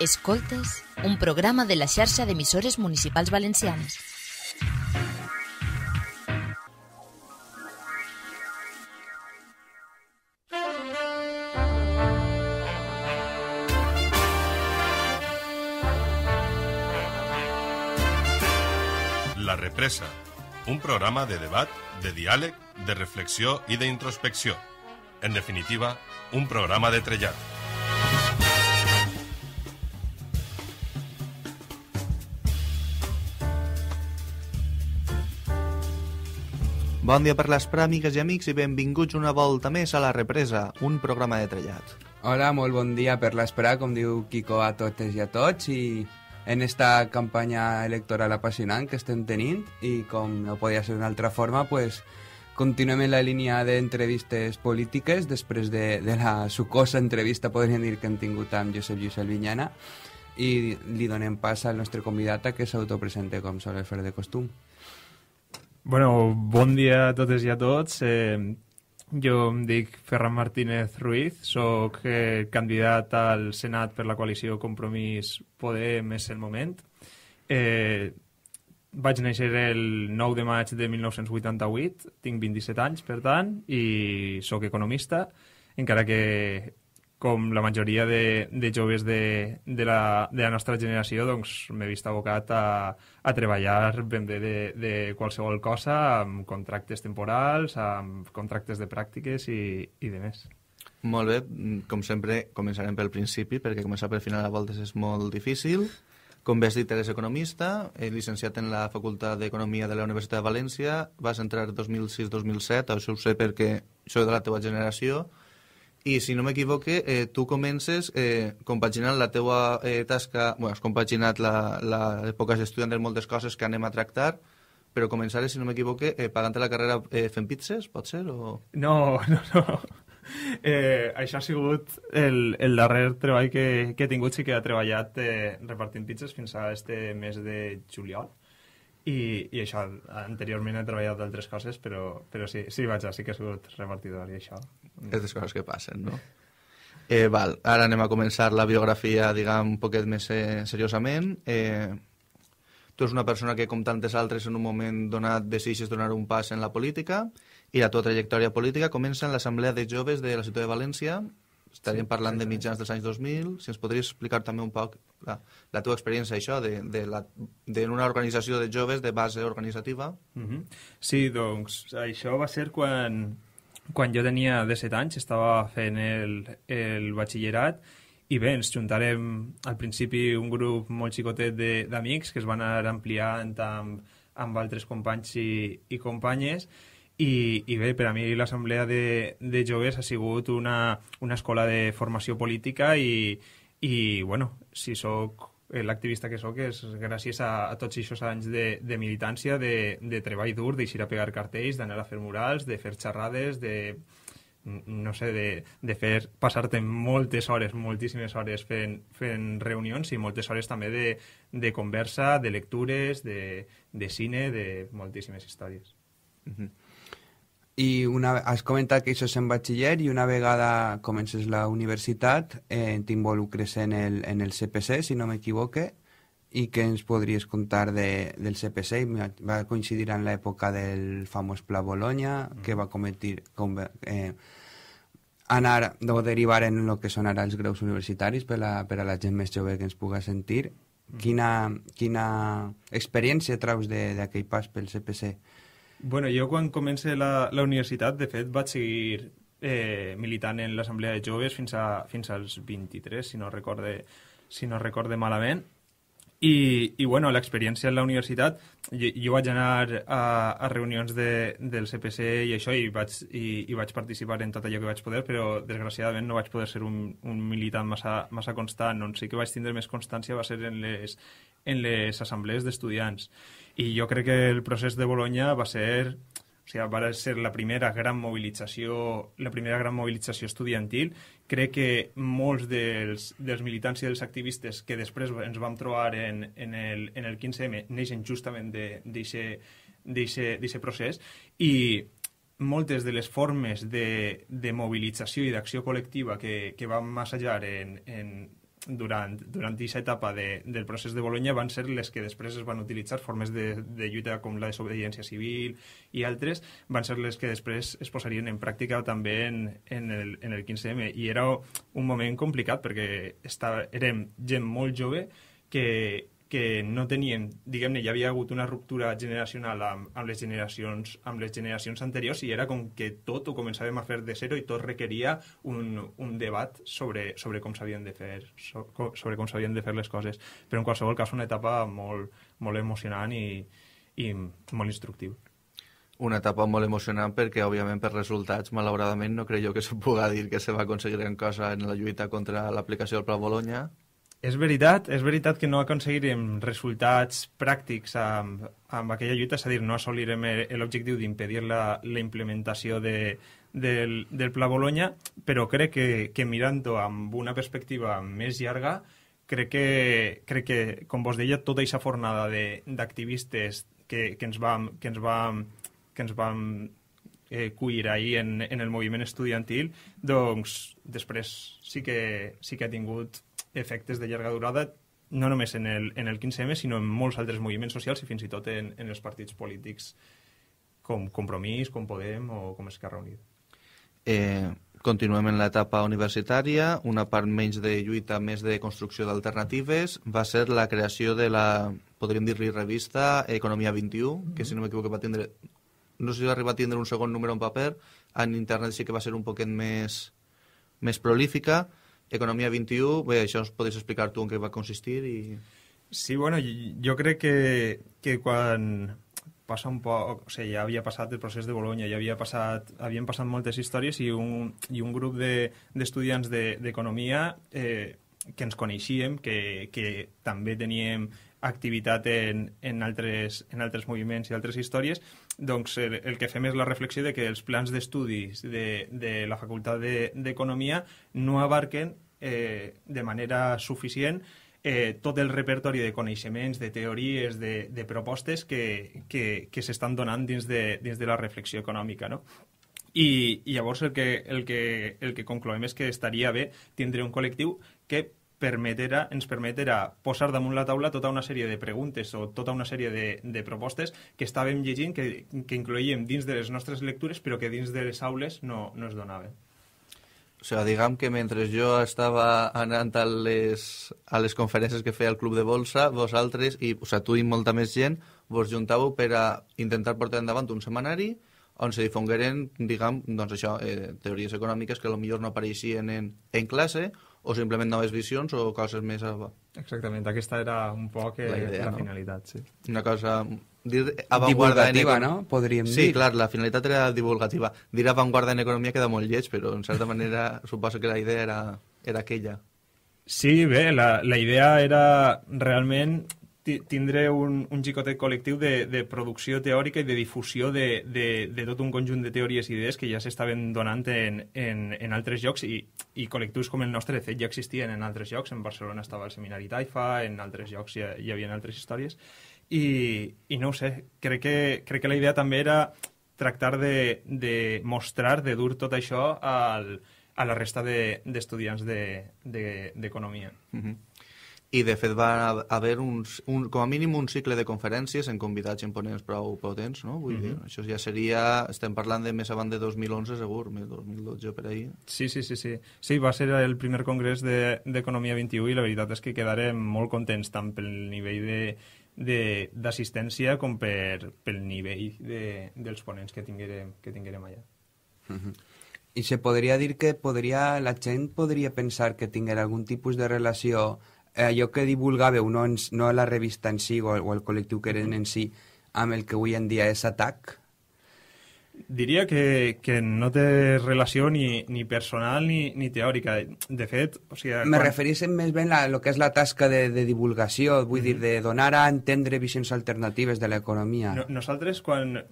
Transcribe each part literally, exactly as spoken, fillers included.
Escoltes, un programa de la xarxa d'emissores municipals valencianes. La Represa, un programa de debat, de diàleg, de reflexió i d'introspecció. En definitiva, un programa de Trellat. Bon dia per l'Esprà, amigues i amics, i benvinguts una volta més a La Represa, un programa de Trellat. Hola, molt bon dia per l'Esprà, com diu Quico, a totes i a tots, i en esta campanya electoral apassionant que estem tenint, i com no podia ser d'una altra forma, pues, continuem en la línia d'entrevistes polítiques, després de, de la sucosa entrevista, podríem dir, que hem tingut amb Josep Lluís Salvinyana, i li donem pas al nostre convidat a que s'autopresente com sol fer de costum. Bueno, bon dia a totes i a tots. Eh, jo em dic Ferran Martínez Ruiz, soc eh, candidat al Senat per la coalició Compromís Podem, és el moment. Eh, vaig néixer el nou de maig de mil nou-cents vuitanta-vuit, tinc vint-i-set anys, per tant, i soc economista, encara que, com la majoria de, de joves de, de, la, de la nostra generació, doncs m'he vist abocat a, a treballar ben bé de, de qualsevol cosa, amb contractes temporals, amb contractes de pràctiques i, i de més. Molt bé, com sempre començarem pel principi, perquè començar pel final a voltes és molt difícil. Com bé has dit, eres economista, llicenciat en la Facultat d'Economia de la Universitat de València, vas entrar dos mil sis dos mil set, això ho sé perquè soc de la teva generació. I, si no m'equivoque, eh, tu comences eh, compaginant la teua eh, tasca... Bé, bueno, has compaginat l'època d'estudiant de moltes coses que anem a tractar, però començaré, si no m'equivoque, eh, pagant-te la carrera eh, fent pizzas, pot ser? O... No, no, no. Eh, això ha sigut el, el darrer treball que, que he tingut, sí que he treballat eh, repartint pizzas fins a este mes de juliol. I, i això, anteriorment he treballat d'altres coses, però, però sí, sí, vaja, sí que ha sigut repartidor i això. És les coses que passen, no? Eh, val, ara anem a començar la biografia, diguem, un poquet més eh, seriosament. Eh, tu ets una persona que, com tantes altres, en un moment donat desitges donar un pas en la política, i la tua trajectòria política comença en l'Assemblea de Joves de la Ciutat de València. Estaríem sí, parlant de mitjans dels anys dos mil. Si ens podries explicar també un poc la, la teva experiència, això, d'una organització de joves de base organitzativa. Mm-hmm. Sí, doncs, això va ser quan, quan jo tenia disset anys, estava fent el, el batxillerat, i bé, ens juntarem al principi un grup molt xicotet d'amics que es van anar ampliant amb, amb altres companys i, i companyes. I, i bé, per a mi l'Assemblea de, de Joves ha sigut una, una escola de formació política i, i bueno, si soc l'activista que soc és gràcies a, a tots aquests anys de, de militància, de, de treball dur, d'eixir a pegar cartells, d'anar a fer murals, de fer xerrades, de, no sé, de, de fer passar-te moltes hores, moltíssimes hores fent, fent reunions i moltes hores també de, de conversa, de lectures, de, de cine, de moltíssimes històries. Mhm. I una, has comentat que això és en batxiller i una vegada comences la universitat eh, t'involucres en el, en el S E P C, si no m'equivoque, i què ens podries contar de, del S E P C? Va coincidir en l'època del famós Pla Bolonya, mm. que va cometir, com, eh, anar o derivar en el que són ara els graus universitaris per a, per a la gent més jove que ens puga sentir. Mm. Quina, quina experiència traus d'aquell pas pel S E P C? Bueno, jo quan comença la, la universitat, de fet, vaig seguir eh, militant en l'Assemblea de Joves fins, a, fins als vint-i-tres, si no recorde, si no recorde malament. I, i bueno, l'experiència en la universitat, jo, jo vaig anar a, a reunions de, del S E P C i això, i vaig, i, i vaig participar en tot allò que vaig poder, però desgraciadament no vaig poder ser un, un militant massa, massa constant. On sí que vaig tindre més constància va ser en les, en les assemblees d'estudiants. I jo crec que el procés de Bolonya va ser, o sigui, va ser la primera gran mobilització, la primera gran mobilització estudiantil. Crec que molts dels, dels militants i dels activistes que després ens vam trobar en, en, el, en el quinze eme neixen justament d'aquest procés, i moltes de les formes de, de mobilització i d'acció col·lectiva que, que vam assajar en, en durant aquesta etapa del procés de Bolonya van ser les que després es van utilitzar, formes de lluita com la desobediència civil i altres, van ser les que després es posarien en pràctica també en el quinze eme. I era un moment complicat perquè érem gent molt jove que que no tenien, diguem-ne, ja havia hagut una ruptura generacional amb les generacions amb les generacions anteriors i era com que tot ho començàvem a fer de zero i tot requeria un debat sobre com s'havien de fer sobre com s'havien de fer les coses. Però en qualsevol cas una etapa molt emocionant i molt instructiva. Una etapa molt emocionant perquè, òbviament, per resultats, malauradament, no crec jo que se puga dir que se va aconseguir gran cosa en la lluita contra l'aplicació del Pla Bolonya. És veritat, és veritat que no aconseguirem resultats pràctics amb, amb aquella lluita, és a dir, no assolirem l'objectiu d'impedir la, la implementació de, del, del Pla Bolonya, però crec que, que mirant-ho amb una perspectiva més llarga, crec que, crec que com vos deia, tota aquesta fornada d'activistes que, que ens vam, que ens vam, que ens vam eh, cuir ahir en, en el moviment estudiantil, doncs després sí que, sí que ha tingut efectes de llarga durada, no només en el quinze eme, sinó en molts altres moviments socials i fins i tot en els partits polítics com Compromís, com Podem o com Esquerra Unida. Continuem en l'etapa universitària. Una part menys de lluita, més de construcció d'alternatives, va ser la creació de la, podríem dir-li, revista Economia vint-i-u, que si no m'equivoco va tindre, no sé si va arribar a tindre un segon número en paper, en internet sí que va ser un poquet més més prolífica. Economia vint-i-u, bé, això ens podries explicar tu en què va consistir i... Sí, bueno, jo crec que quan passa un poc... O sigui, ja havia passat el procés de Bolonya, ja havia passat... Havien passat moltes històries i un grup d'estudiants d'economia que ens coneixíem, que també teníem activitat en altres moviments i altres històries, doncs el que fem és la reflexió de que els plans d'estudis de la Facultat d'Economia no abarquen de manera suficient tot el repertori de coneixements, de teories, de propostes que s'estan donant dins de la reflexió econòmica, no? I llavors el que concloem és que estaria bé tindre un col·lectiu que permeterà, ens permeterà posar damunt la taula tota una sèrie de preguntes o tota una sèrie de, de propostes que estàvem llegint, que, que incloïem dins de les nostres lectures, però que dins de les aules no, no es donaven. O sigui, diguem que mentre jo estava anant a les, a les conferències que feia el Club de Bolsa, vosaltres, i, o sigui, tu i molta més gent, vos juntàveu per a intentar portar endavant un semanari on se difongueren, diguem, doncs això, eh, teories econòmiques que potser no apareixien en, en classe, o simplement noves visions o coses més... Exactament, aquesta era un poc la finalitat, sí. Una cosa... divulgativa, no? Podríem dir. Sí, clar, la finalitat era divulgativa. Dir avantguarda en economia queda molt lleig, però en certa manera suposo que la idea era aquella. Sí, bé, la idea era realment tindre un xicotet col·lectiu de producció teòrica i de difusió de tot un conjunt de teories i idees que ja s'estaven donant en altres llocs i col·lectius com el nostre, de fet, ja existien en altres llocs. En Barcelona estava el Seminari Taifa, en altres llocs hi havia altres històries i no ho sé, crec que la idea també era tractar de mostrar, de dur tot això a la resta d'estudiants d'economia. I, de fet, va haver com a mínim un cicle de conferències en convidats imponents prou potents, no? Vull dir, això ja seria... Estem parlant de més abans de dos mil onze, segur, més dos mil dotze per ahir. Sí, sí, sí, sí. Sí, va ser el primer congrés d'Economia vint-i-u i la veritat és que quedarem molt contents tant pel nivell d'assistència com pel nivell dels ponents que tinguérem allà. I se podria dir que la gent podria pensar que tinguera algun tipus de relació... allò que divulgàveu, no la revista en si o el col·lectiu que eren en si, amb el que avui en dia és A T A C? Diria que no té relació ni personal ni teòrica. De fet... Me referís més ben a el que és la tasca de divulgació, vull dir, de donar a entendre visions alternatives de l'economia. Nosaltres, quan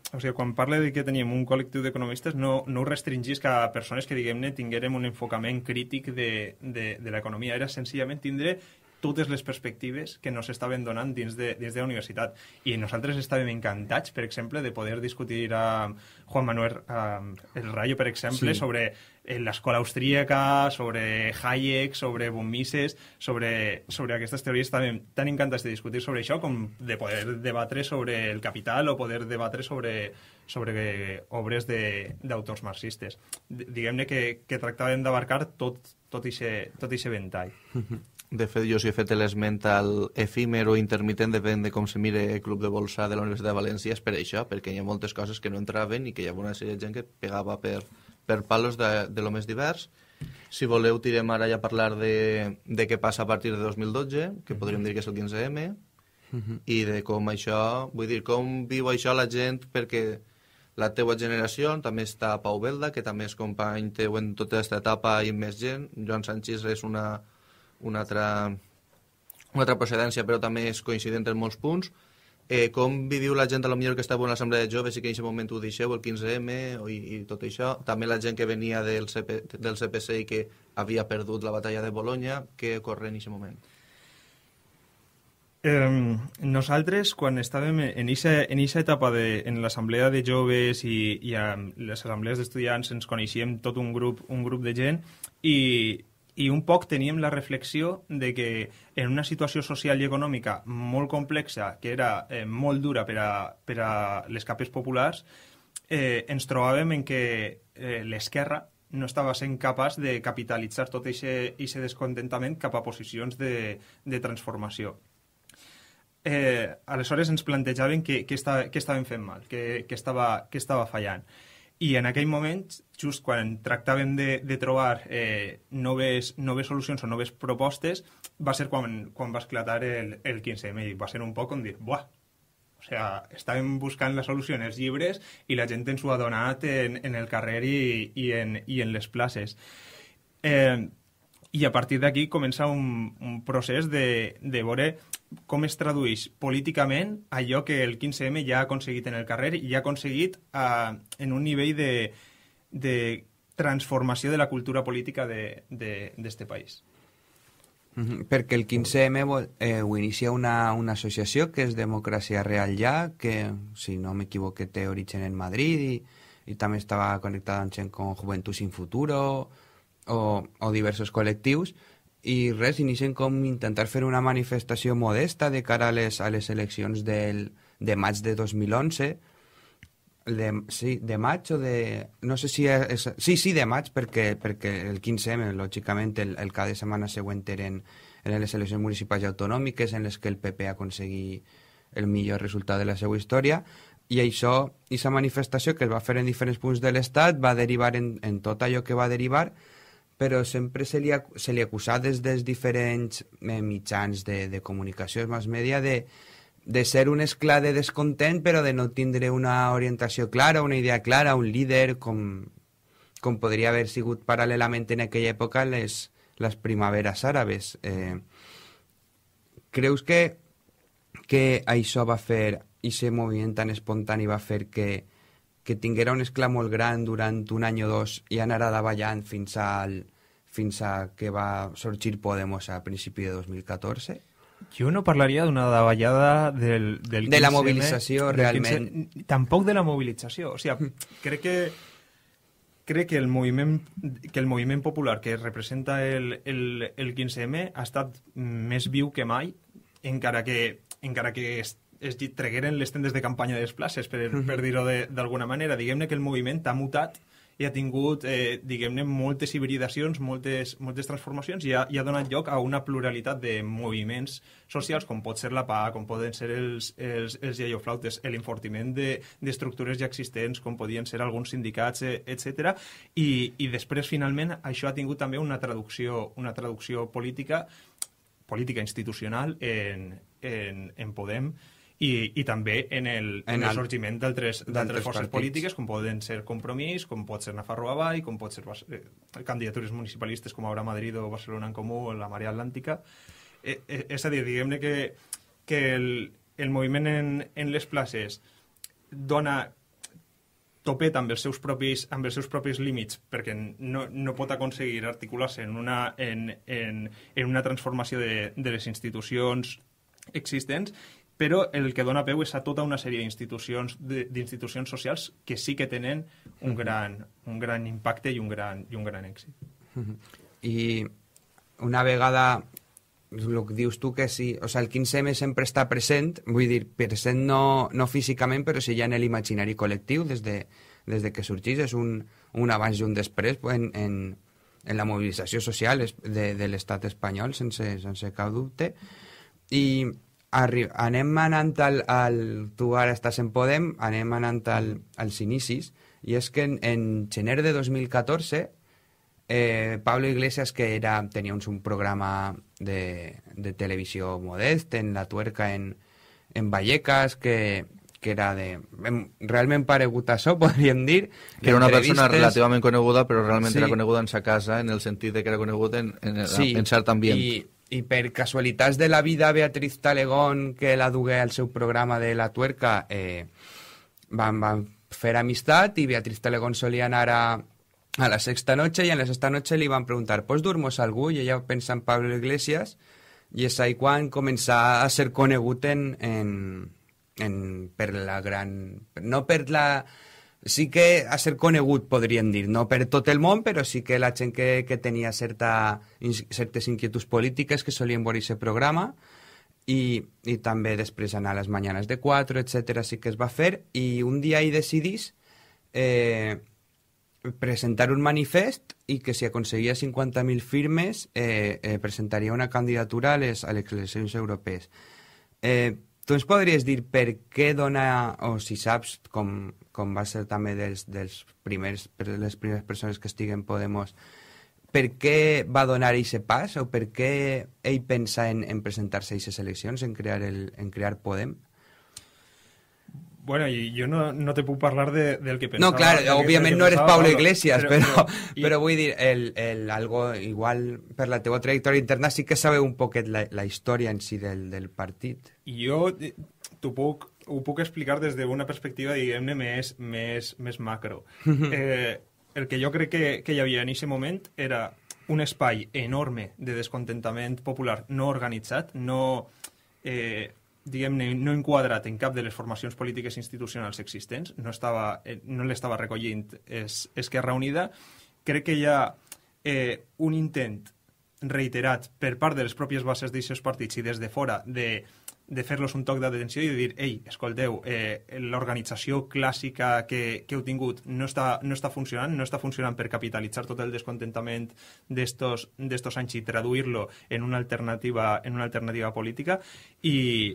parla que teníem un col·lectiu d'economistes, no ho restringís a persones que, diguem-ne, tinguérem un enfocament crític de l'economia. Era senzillament tindre totes les perspectives que no s'estaven donant dins de, dins de la universitat. I nosaltres estàvem encantats, per exemple, de poder discutir amb Juan Manuel eh, El Rayo, per exemple, sí. sobre l'escola austríaca, sobre Hayek, sobre von Mises, sobre, sobre aquestes teories. Estàvem tan encantats de discutir sobre això com de poder debatre sobre el capital o poder debatre sobre, sobre obres d'autors marxistes. Diguem-ne que, que tractàvem d'abarcar tot aquest ventall. De fet, jo si he fet l'esment al efímer o intermitent, depèn de com se mire el Club de Bolsa de la Universitat de València, és per això, perquè hi ha moltes coses que no entraven i que hi havia una sèrie de gent que pegava per... per palos de, de lo més divers. Si voleu, tirem ara ja a parlar de, de què passa a partir de dos mil dotze, que podríem dir que és el quinze eme, uh-huh. i de com això... Vull dir, com viu això la gent, perquè la teua generació, també està Pau Velda, que també és company teu en tota aquesta etapa, i més gent. Joan Sánchez és una, una, altra, una altra procedència, però també és coincident en molts punts. Eh, com viviu la gent, a lo millor que estava en l'assemblea de joves i que en aquest moment ho deixeu, el quinze eme i, i tot això, també la gent que venia del, C P, del C P C i que havia perdut la batalla de Bolonya, què ocorre en aquest moment? Eh, nosaltres, quan estàvem en aquesta etapa de, en l'assemblea de joves i, i a les assemblees d'estudiants, ens coneixíem tot un grup, un grup de gent i... i un poc teníem la reflexió de que en una situació social i econòmica molt complexa, que era eh, molt dura per a, per a les capes populars, eh, ens trobàvem en que eh, l'esquerra no estava sent capaç de capitalitzar tot aquest descontentament cap a posicions de, de transformació. Eh, aleshores ens plantejaven que, que, esta, que estàvem fent mal, que, que, estava, que estava fallant. I en aquell moment, just quan tractàvem de, de trobar eh, noves, noves solucions o noves propostes, va ser quan, quan va esclatar el, el quinze eme i va ser un poc com dir, buah, o sea, estàvem buscant la solució en els llibres i la gent ens ho ha donat en, en el carrer i, i, en, i en les places. Eh, I a partir d'aquí comença un, un procés de, de veure com es tradueix políticament allò que el quinze eme ja ha aconseguit en el carrer i ja ha aconseguit uh, en un nivell de, de transformació de la cultura política d'este país. Mm-hmm. Perquè el quinze eme eh, ho inicia una, una associació que és Democràcia Real Ja, que, si no m'equivoque, té origen en Madrid i, i també estava connectada amb gent com Juventud Sin Futuro o, o diversos col·lectius. I res, inicien com intentar fer una manifestació modesta de cara a les, a les eleccions del, de maig de dos mil onze. De, sí, de maig o de... No sé si és... Sí, sí, de maig, perquè, perquè el quinze eme, lògicament, el, el cada setmana següent eren, eren les eleccions municipals i autonòmiques en les que el P P aconseguí el millor resultat de la seva història. I això, aquesta manifestació que es va fer en diferents punts de l'Estat va derivar en, en tot allò que va derivar, però sempre se li, se li acusà des dels diferents eh, mitjans de, de comunicació, mass media, de, de ser un esclat de descontent, però de no tindre una orientació clara, una idea clara, un líder, com, com podria haver sigut paral·lelament en aquella època les, les primaveres àrabes. Eh, creus que, que això va fer, i aquest moviment tan espontani va fer que que tinguera un esclat molt gran durant un any o dos i anara davallant fins, al, fins a que va sorgir Podemos a principi de dos mil catorze? Jo no parlaria d'una davallada del, del quinze eme. De la mobilització, realment. quinze... Tampoc de la mobilització. O sigui, crec que, crec que, el, moviment, que el moviment popular que representa el, el, el quinze eme ha estat més viu que mai, encara que, encara que és, es tregueren les tendes de campanya de les places, per, per dir-ho d'alguna manera. Diguem-ne que el moviment ha mutat i ha tingut, eh, diguem-ne, moltes hibridacions, moltes, moltes transformacions i ha, i ha donat lloc a una pluralitat de moviments socials, com pot ser la P A, com poden ser els, els, els iaioflautes, l'enfortiment d'estructures de, ja existents, com podien ser alguns sindicats, etcètera. I, i després, finalment, això ha tingut també una traducció, una traducció política, política institucional en, en, en Podem, I, i també en el, en el sorgiment d'altres forces polítiques, com poden ser Compromís, com pot ser Nafarroa Bai, com pot ser eh, candidatures municipalistes com ara Madrid o Barcelona en Comú o la Marea Atlàntica. Eh, eh, és a dir, diguem-ne que, que el, el moviment en, en les places dona, topet amb els seus propis, amb els seus propis límits, perquè no, no pot aconseguir articular-se en, en, en, en una transformació de, de les institucions existents, però el que dona peu és a tota una sèrie d'institucions d'institucions socials que sí que tenen un gran, un gran impacte i un gran, i un gran èxit. I una vegada, el que dius tu, que sí, o sea, el quinze eme sempre està present, vull dir, present no, no físicament, però sí ja en l'imaginari col·lectiu, des de, des de que sorgís, és un, un abans i un després en, en, en la mobilització social de, de l'estat espanyol, sense, sense cap dubte. I anem anant al, al... Tu ara estàs en Podem, anem anant al, als inicis, i és que en, en gener de dos mil catorze eh, Pablo Iglesias, que era, tenia uns, un programa de, de televisió modest, en La Tuerca, en, en Vallecas, que, que era de... realment paregut a això, podríem dir. Que era una persona relativament coneguda, però realment sí, era coneguda en sa casa, en el sentit que era conegut en, en, el, sí, en cert ambient. I, I per casualitats de la vida, Beatriz Talegon, que la dugué al seu programa de La Tuerca, eh, van, van fer amistat, i Beatriz Talegon solia anar a, a la sexta noche, i en la sexta noche li van preguntar, ¿pues durmos algú? I ella pensa en Pablo Iglesias, i és ahí quan començà a ser conegut en, en, en, per la gran... No per la... Sí que a ser conegut, podríem dir, no per tot el món, però sí que la gent que, que tenia certa, certes inquietuds polítiques que solien veure aquest programa, i, i també després anar a les mañanes de quatre, etcètera, sí que es va fer, i un dia hi decidís eh, presentar un manifest i que si aconseguia cinquanta mil firmes eh, eh, presentaria una candidatura a les, a les eleccions europees. Eh, Tu ens podries dir per què dona, o si saps, com, com va ser també dels, dels primers, les primeres persones que estiguen Podemos, per què va donar aquest pas, o per què ell pensa en, en presentar-se a aquestes eleccions, en crear, el, en crear Podem? Bueno, y yo no, no te puedo hablar de, del que pensaba. No, claro, obviamente no eres Pablo Iglesias, pero, pero, y... pero voy a decir, el, el algo igual, per la teva trayectoria interna, sí que sabe un poquet la, la historia en sí del, del partit. Jo t'ho puc, ho puc explicar des d'una perspectiva, diguem-ne, més, més, més macro. Eh, el que jo crec que, que hi havia en aquest moment era un espai enorme de descontentament popular no organitzat, no... Eh, diguem-ne, no enquadrat en cap de les formacions polítiques institucionals existents, no, no l'estava recollint es, Esquerra Unida. Crec que hi ha eh, un intent reiterat per part de les pròpies bases d'aquests partits i des de fora de, de fer-los un toc d'atenció i de dir, ei, escolteu, eh, l'organització clàssica que, que heu tingut no està, no està funcionant, no està funcionant per capitalitzar tot el descontentament d'estos anys i traduir-lo en una alternativa, en una alternativa política, i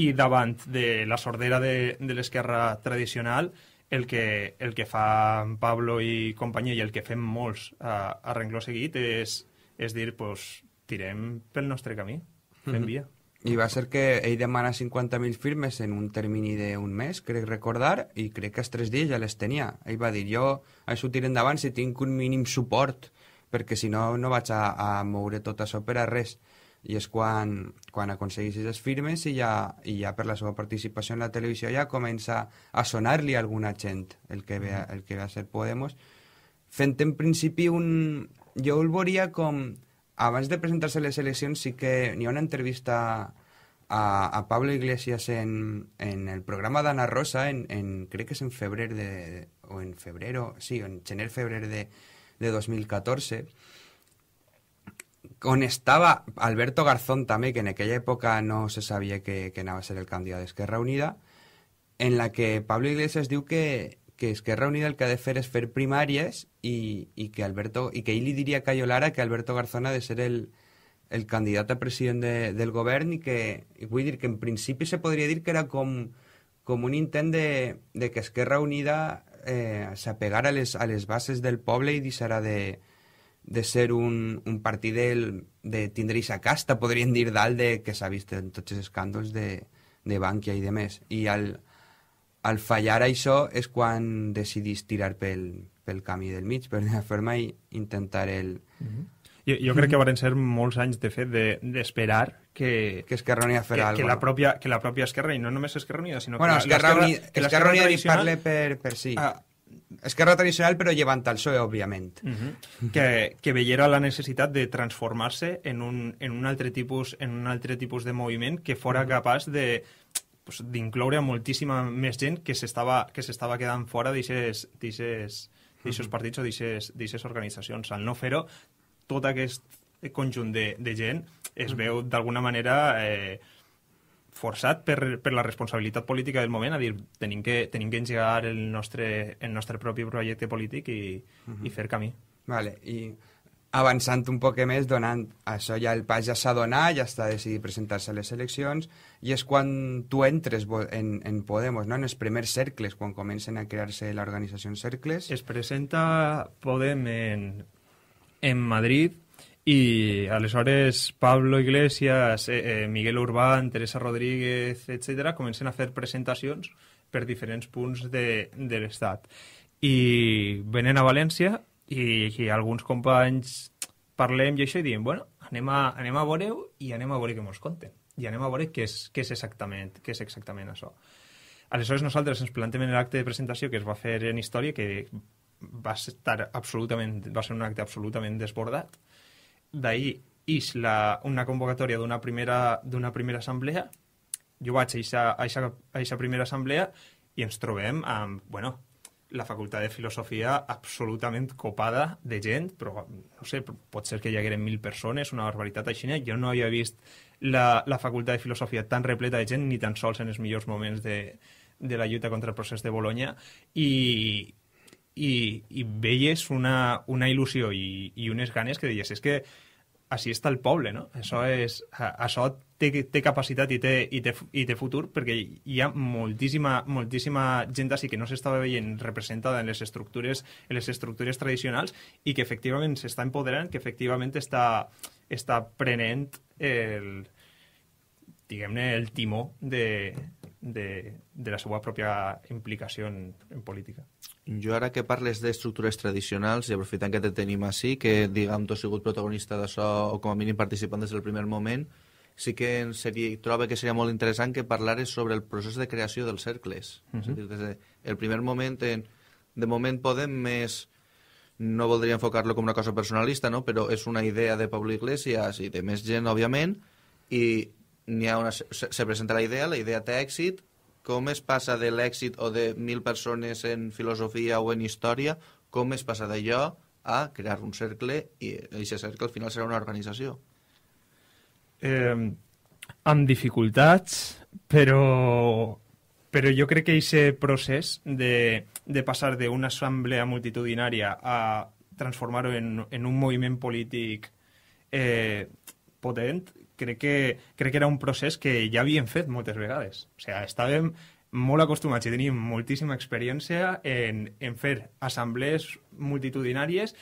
i davant de la sordera de, de l'esquerra tradicional, el que, el que fa Pablo i companyia, i el que fem molts a, a rengló seguit, és, és dir, pues, tirem pel nostre camí, fem via. I va ser que ell demana cinquanta mil firmes en un termini d'un mes, crec recordar, i crec que els tres dies ja les tenia. Ell va dir, jo això ho tiro endavant si tinc un mínim suport, perquè si no, no vaig a, a moure tot això per a res. I és quan, quan aconseguís aquestes firmes, i ja, i ja per la seva participació en la televisió ja comença a sonar-li a alguna gent el que ve a, el que ve a ser Podemos, fent en principi un... Jo ho veuria com... Abans de presentar-se a les eleccions sí que hi ha una entrevista a, a Pablo Iglesias en, en el programa d'Anna Rosa, en, en, crec que és en febrer de... o en febrero... Sí, en gener-febrer de, de dos mil catorze... on estava Alberto Garzón també, que en aquella època no se sabia que, que anava a ser el candidat d'Esquerra Unida, en la que Pablo Iglesias diu que, que Esquerra Unida el que ha de fer és fer primàries, i, i, que, Alberto, i que ell li diria a Cayo Lara que Alberto Garzón ha de ser el, el candidat a president de, del govern, i que, vull dir, que en principi se podria dir que era com, com un intent de, de que Esquerra Unida eh, s'apegara a les, a les bases del poble i deixarà de... de ser un, un partit de, de tindre aquesta casta, podríem dir, dalt de, que s'ha vist en tots els escàndols de, de Bankia i de més. I al, al fallar això és quan decidís tirar pel, pel camí del mig, per fer-me i intentar el, uh-huh. Jo crec que van ser molts anys, de fet, d'esperar que Esquerra Unida farà alguna cosa. Que la pròpia Esquerra, i no només Esquerra Unida, sinó que l'Esquerra Unida... Esquerra Unida ni parla per si. Esquerra tradicional, però llevant el P S O E, òbviament. Que veiera la necessitat de transformar-se en un altre tipus de moviment que fora capaç de... d'incloure a moltíssima més gent que s'estava quedant fora d'aixos partits o d'aixes organitzacions. Al no fer-ho, tot aquest conjunt de gent es veu d'alguna manera forçat per la responsabilitat política del moment, a dir, tenim que engegar el nostre propi projecte polític i fer camí. Vale, i avançant un poc més, donant això ja el pas ja s'ha donat, ja està decidit presentar-se a les eleccions, i és quan tu entres en, en Podemos, no? En els primers cercles, quan comencen a crear-se l'organització en cercles. Es presenta Podem en, en Madrid i aleshores Pablo Iglesias, eh, eh, Miguel Urbán, Teresa Rodríguez, etcètera, comencen a fer presentacions per diferents punts de, de l'estat. I venen a València i alguns companys parlem i això i diem, bueno, anem a veure-ho i anem a veure què ens conten. I anem a veure què és exactament això. Aleshores nosaltres ens plantem en l'acte de presentació que es va fer en història, que va ser un acte absolutament desbordat. D'ahir és una convocatòria d'una primera assemblea. Jo vaig a aquesta primera assemblea i ens trobem amb, bueno... la Facultat de Filosofia absolutament copada de gent, però no sé, pot ser que hi hagueren mil persones, una barbaritat així. Jo no havia vist la, la Facultat de Filosofia tan repleta de gent, ni tan sols en els millors moments de, de la lluita contra el procés de Bolonya, i, i, i veies una, una il·lusió i, i unes ganes que deies, és que així està el poble, no? Això, és, això té, té capacitat i té, i, té, i té futur, perquè hi ha moltíssima, moltíssima gent així que no s'estava veient representada en les estructures, en les estructures tradicionals, i que efectivament s'està empoderant, que efectivament està, està prenent el, diguem-ne, el timó de, de, de la seva pròpia implicació en, en política. Jo ara que parles d'estructures tradicionals i aprofitant que te tenim així, que diguem tu has sigut protagonista d'això o com a mínim participant des del primer moment, sí que trobo que seria molt interessant que parlares sobre el procés de creació dels cercles. És a dir, des del primer moment, de moment Podem més... no voldria enfocar-lo com una cosa personalista, però és una idea de Pablo Iglesias i de més gent, òbviament, i se presenta la idea, la idea té èxit. Com es passa de l'èxit o de mil persones en filosofia o en història, com es passa d'allò a crear un cercle i aquest cercle al final serà una organització? Eh, amb dificultats, però, però jo crec que aquest procés de, de passar d'una assemblea multitudinària a transformar-ho en, en un moviment polític eh, potent, crec que, crec que era un procés que ja havíem fet moltes vegades. O sigui, estàvem molt acostumats i teníem moltíssima experiència en, en fer assemblees multitudinàries,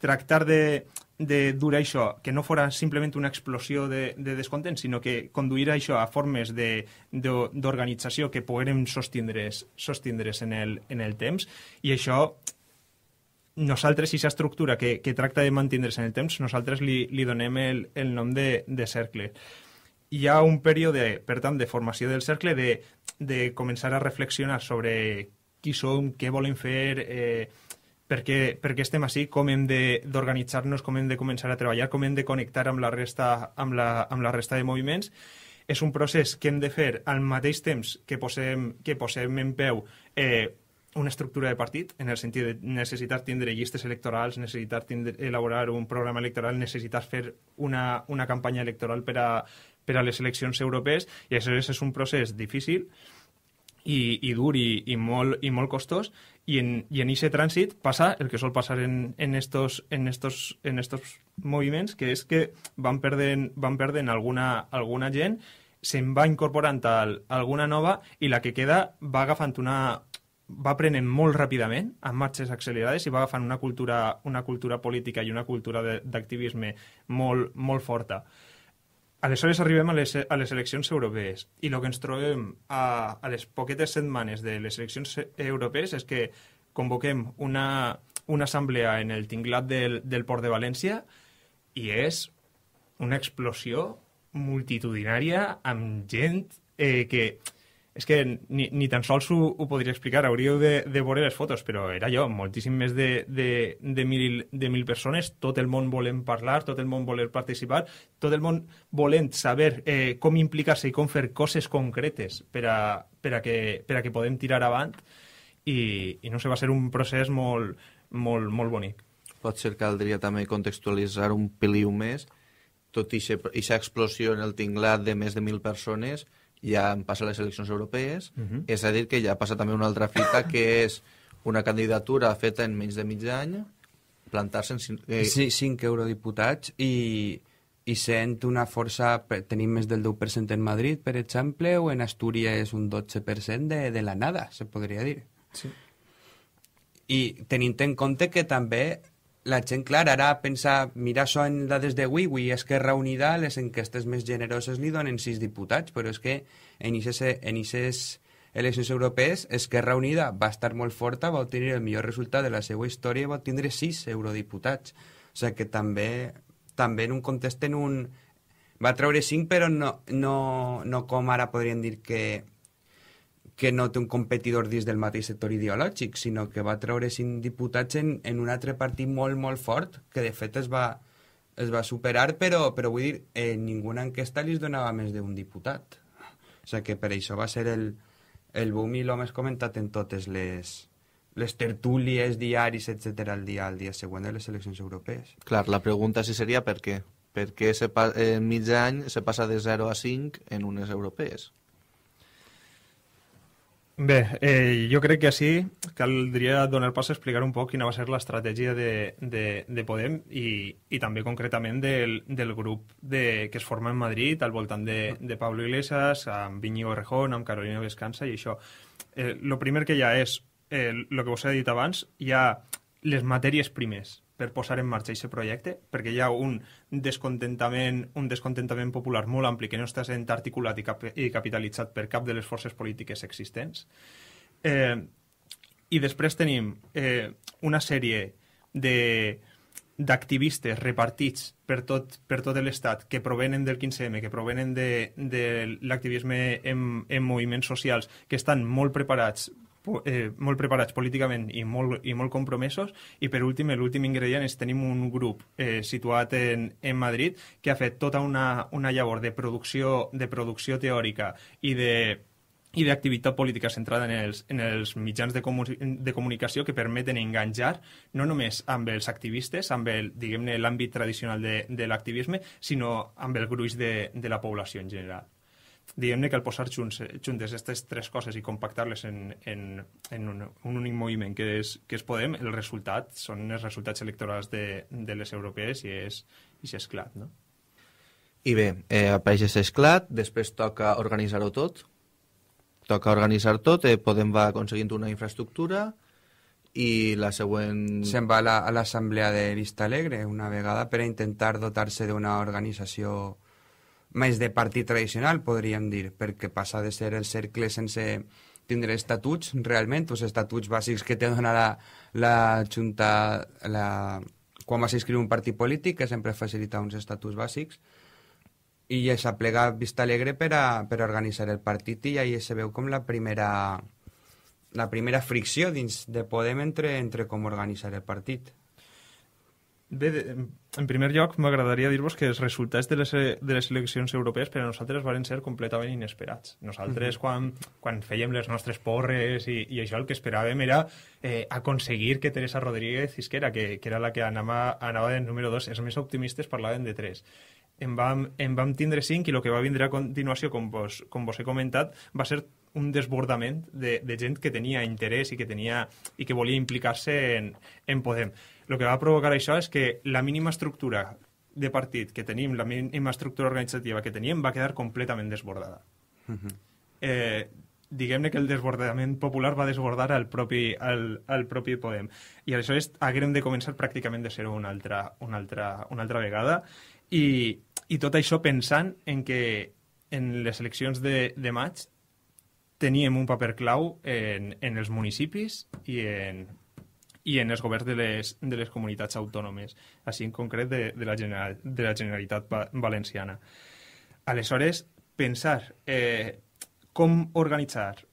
tractar de, de dur això, que no fos simplement una explosió de, de descontent, sinó que conduir això a formes d'organització que poguérem sostindre's, sostindre's en, el, en el temps. I això... nosaltres, aquesta estructura que, que tracta de mantindre's en el temps, nosaltres li, li donem el, el nom de, de cercle. Hi ha un període, per tant, de formació del cercle, de, de començar a reflexionar sobre qui som, què volem fer, eh, per, què, per què estem així, com hem d'organitzar-nos, com hem de començar a treballar, com hem de connectar amb la resta, amb la, amb la resta de moviments. És un procés que hem de fer al mateix temps que posem, que posem en peu eh, una estructura de partit, en el sentit de necessitar tindre llistes electorals, necessitar tindre, elaborar un programa electoral, necessitar fer una, una campanya electoral per a, per a les eleccions europees, i això és un procés difícil i, i dur i, i, molt, i molt costós, i en aquest trànsit passa el que sol passar en, en, estos, en, estos, en estos moviments, que és que van perdent, van perdent alguna, alguna gent, se'n va incorporant a alguna nova, i la que queda va agafant una... va aprenent molt ràpidament, amb marxes accelerades, i va agafant una cultura, una cultura política i una cultura d'activisme molt, molt forta. Aleshores arribem a les, a les eleccions europees, i el que ens trobem a, a les poquetes setmanes de les eleccions europees és que convoquem una, una assemblea en el tinglat del, del Port de València, i és una explosió multitudinària amb gent eh, que... És que ni, ni tan sols ho, ho podria explicar, hauríeu de, de veure les fotos, però era jo, moltíssim més de, de, de, mil, de mil persones, tot el món volent parlar, tot el món volent participar, tot el món volent saber eh, com implicar-se i com fer coses concretes per a, per a, que, per a que podem tirar avant, i, i no sé, va ser un procés molt, molt, molt bonic. Potser caldria també contextualitzar un piliu més, tot i aquesta explosió en el tinglat de més de mil persones, ja han passat les eleccions europees, uh-huh. és a dir, que ja passa també una altra fita, que és una candidatura feta en menys de mig any, plantar-se en cinc... Eh... Sí, cinc eurodiputats i, i sent una força... Tenim més del deu per cent en Madrid, per exemple, o en Astúries un dotze per cent de, de la nada, se podria dir. Sí. I tenint en compte que també la gent, clar, ara pensa, mira, això en dades de avui, avui Esquerra Unida, les enquestes més generoses li donen sis diputats, però és que en aquestes eleccions europees Esquerra Unida va estar molt forta, va obtenir el millor resultat de la seva història i va obtenir sis eurodiputats. O sigui que també, també en un context en un... Va treure cinc, però no, no, no com ara podríem dir que, que no té un competidor dins del mateix sector ideològic, sinó que va treure cinc diputats en, en un altre partit molt, molt fort, que de fet es va, es va superar, però, però vull dir, eh, ninguna enquesta li donava més d'un diputat. O sigui que per això va ser el, el boom i l'ho més comentat en totes les, les tertúlies, diaris, etcètera, el dia, el dia següent de les eleccions europees. Clar, la pregunta sí seria per què. Per què en mig any se passa de zero a cinc en unes europees? Bé, eh, jo crec que així caldria donar pas a explicar un poc quina va ser l'estratègia de, de, de Podem i, i també concretament del, del grup de, que es forma en Madrid al voltant de, de Pablo Iglesias, amb Íñigo Errejón, amb Carolina Vescanza i això. Eh, lo primer que hi ha és, el eh, que vos he dit abans, hi ha les matèries primes per posar en marxa aquest projecte, perquè hi ha un descontentament, un descontentament popular molt ampli que no està sent articulat i, cap, i capitalitzat per cap de les forces polítiques existents. Eh, I després tenim eh, una sèrie de d'activistes repartits per tot, per tot l'Estat que provenen del quinze eme, que provenen de, de l'activisme en, en moviments socials, que estan molt preparats Eh, molt preparats políticament i molt, i molt compromesos, i per últim, l'últim ingredient és tenim un grup eh, situat en, en Madrid que ha fet tota una, una llavor de producció, de producció teòrica i de i d'activitat política centrada en els, en els mitjans de, comu de comunicació que permeten enganxar no només amb els activistes, amb el, diguem-ne, l'àmbit tradicional de, de l'activisme, sinó amb el gruix de, de la població en general. Diguem-ne que al posar junts, juntes aquestes tres coses i compactar-les en, en, en un, un únic moviment que és, que és Podem, el resultat són els resultats electorals de, de les europees i és, i és esclat, no? I bé, eh, apareix aquest esclat, després toca organitzar-ho tot, toca organitzar tot, eh, Podem va aconseguint una infraestructura i la següent... Se'n va a l'assemblea de Vista Alegre una vegada per intentar dotar-se d'una organització més de partit tradicional, podríem dir, perquè passa de ser el cercle sense tindre estatuts, realment, els estatuts bàsics que te dona la, la Junta la... quan vas inscriure un partit polític, que sempre facilita uns estatuts bàsics, i s'aplega Vista Alegre per a, per a organitzar el partit, i ahí se veu com la primera, la primera fricció dins de Podem entre, entre com organitzar el partit. Bé, en primer lloc, m'agradaria dir-vos que els resultats de les, de les eleccions europees per a nosaltres van ser completament inesperats. Nosaltres, mm-hmm. quan, quan fèiem les nostres porres i, i això, el que esperàvem era eh, aconseguir que Teresa Rodríguez isquera, que, que era la que anava, anava de número dos, els més optimistes parlaven de tres. En vam, en vam tindre cinc i el que va vindre a continuació, com vos, com vos he comentat, va ser un desbordament de, de gent que tenia interès i que, tenia, i que volia implicar-se en, en Podem. El que va provocar això és que la mínima estructura de partit que tenim, la mínima estructura organitzativa que teníem, va quedar completament desbordada. Uh-huh. Eh, Diguem-ne que el desbordament popular va desbordar al propi, al, al propi Podem. I aleshores haguem de començar pràcticament de zero una altra, una altra, una altra vegada. I, I tot això pensant en que en les eleccions de, de maig teníem un paper clau en, en els municipis i en... i en els governs de les, de les comunitats autònomes, així en concret de, de, la, General, de la Generalitat Valenciana. Aleshores, pensar eh, com organitzar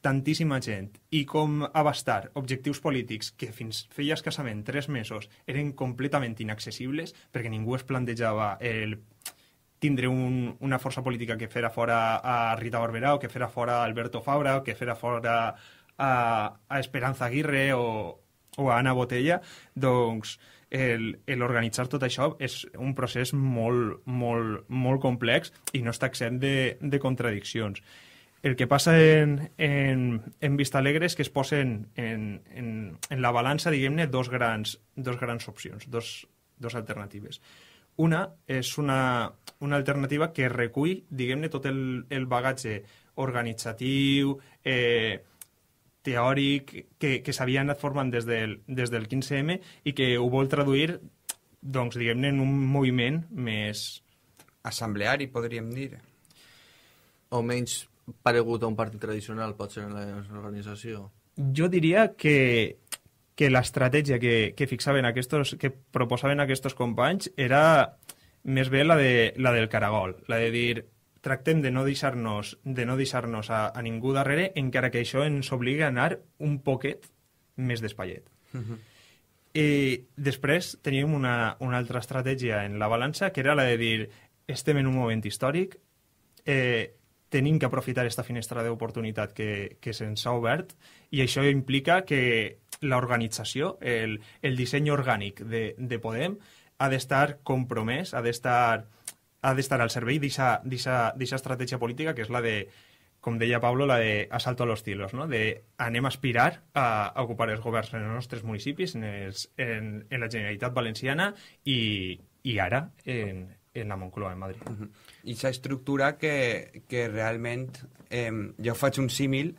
tantíssima gent i com abastar objectius polítics que fins feia escassament tres mesos eren completament inaccessibles perquè ningú es plantejava el tindre un, una força política que fera fora a Rita Barberà o que fera fora a Alberto Fabra o que fera fora a, a Esperanza Aguirre o, o a Ana Botella. Doncs l'organitzar tot això és un procés molt, molt, molt complex i no està exempt de, de contradiccions. El que passa en, en, en Vista Alegre és que es posen en, en, en la balança, diguem-ne, dos grans, dos grans opcions, dos, dos alternatives. Una és una, una alternativa que recull, diguem-ne, tot el, el bagatge organitzatiu, eh, teòric, que, que s'havia anat formant des del, des del quinze eme i que ho vol traduir, doncs, diguem-ne, en un moviment més... assembleari, podríem dir. O menys... paregut a un partit tradicional, potser, en l'organització? Jo diria que, que l'estratègia que, que fixaven aquests, que proposaven aquests companys era més bé la, de, la del caragol, la de dir, tractem de no deixar-nos de no deixar-nos a, a ningú darrere, encara que això ens obligui a anar un poquet més d'espaiet. Uh-huh. I després teníem una, una altra estratègia en la balança, que era la de dir, estem en un moment històric, eh, tenim que aprofitar aquesta finestra d'oportunitat que, que se'ns ha obert, i això implica que l'organització, el, el disseny orgànic de, de Podem, ha d'estar compromès, ha d'estar ha d'estar al servei d'aquesta estratègia política, que és la de, com deia Pablo, la de asalto a los tilos, no? De anem a aspirar a ocupar els governs en els nostres municipis, en, els, en, en la Generalitat Valenciana i, i ara en... en la Moncloa, en Madrid. Uh-huh. I aquesta estructura que, que realment, eh, jo faig un símil,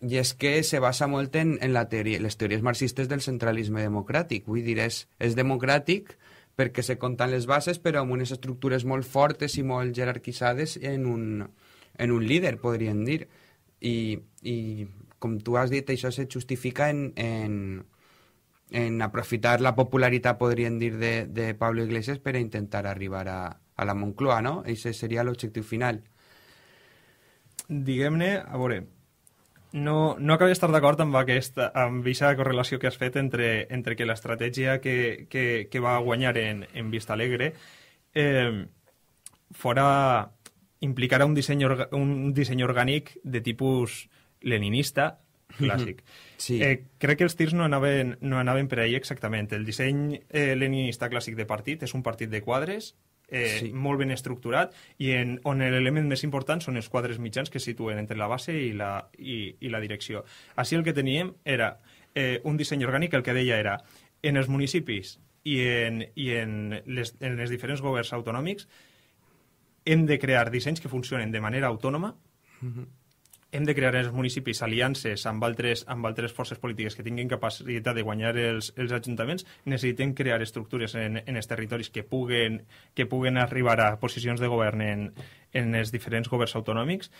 i és que se basa molt en, en la teoria, les teories marxistes del centralisme democràtic. Vull dir, és, és democràtic perquè se compten les bases, però amb unes estructures molt fortes i molt jerarquitzades en un, en un líder, podríem dir. I, i com tu has dit, això se justifica en... en en aprofitar la popularitat, podríem dir, de, de Pablo Iglesias per intentar arribar a, a la Moncloa, no? Ese seria l'objectiu final. Diguem-ne, a veure, no, no acabo d'estar d'acord amb aquesta, amb aquesta correlació que has fet entre, entre que l'estratègia que, que, que va guanyar en, en Vista Alegre eh, fora, implicarà un disseny, orga, un disseny orgànic de tipus leninista, clàssic. Sí. Eh, crec que els tirs no anaven, no anaven per ahí exactament. El disseny eh, leninista clàssic de partit és un partit de quadres, eh, sí, molt ben estructurat, i en, on l'element més important són els quadres mitjans que situen entre la base i la, i, i la direcció. Així el que teníem era eh, un disseny orgànic, el que deia era en els municipis i en, i en, les, en les diferents governs autonòmics hem de crear dissenys que funcionen de manera autònoma. Mm-hmm. Hem de crear en els municipis aliances amb altres, amb altres forces polítiques que tinguin capacitat de guanyar els, els ajuntaments. Necessitem crear estructures en, en els territoris que puguen, que puguen arribar a posicions de govern en, en els diferents governs autonòmics.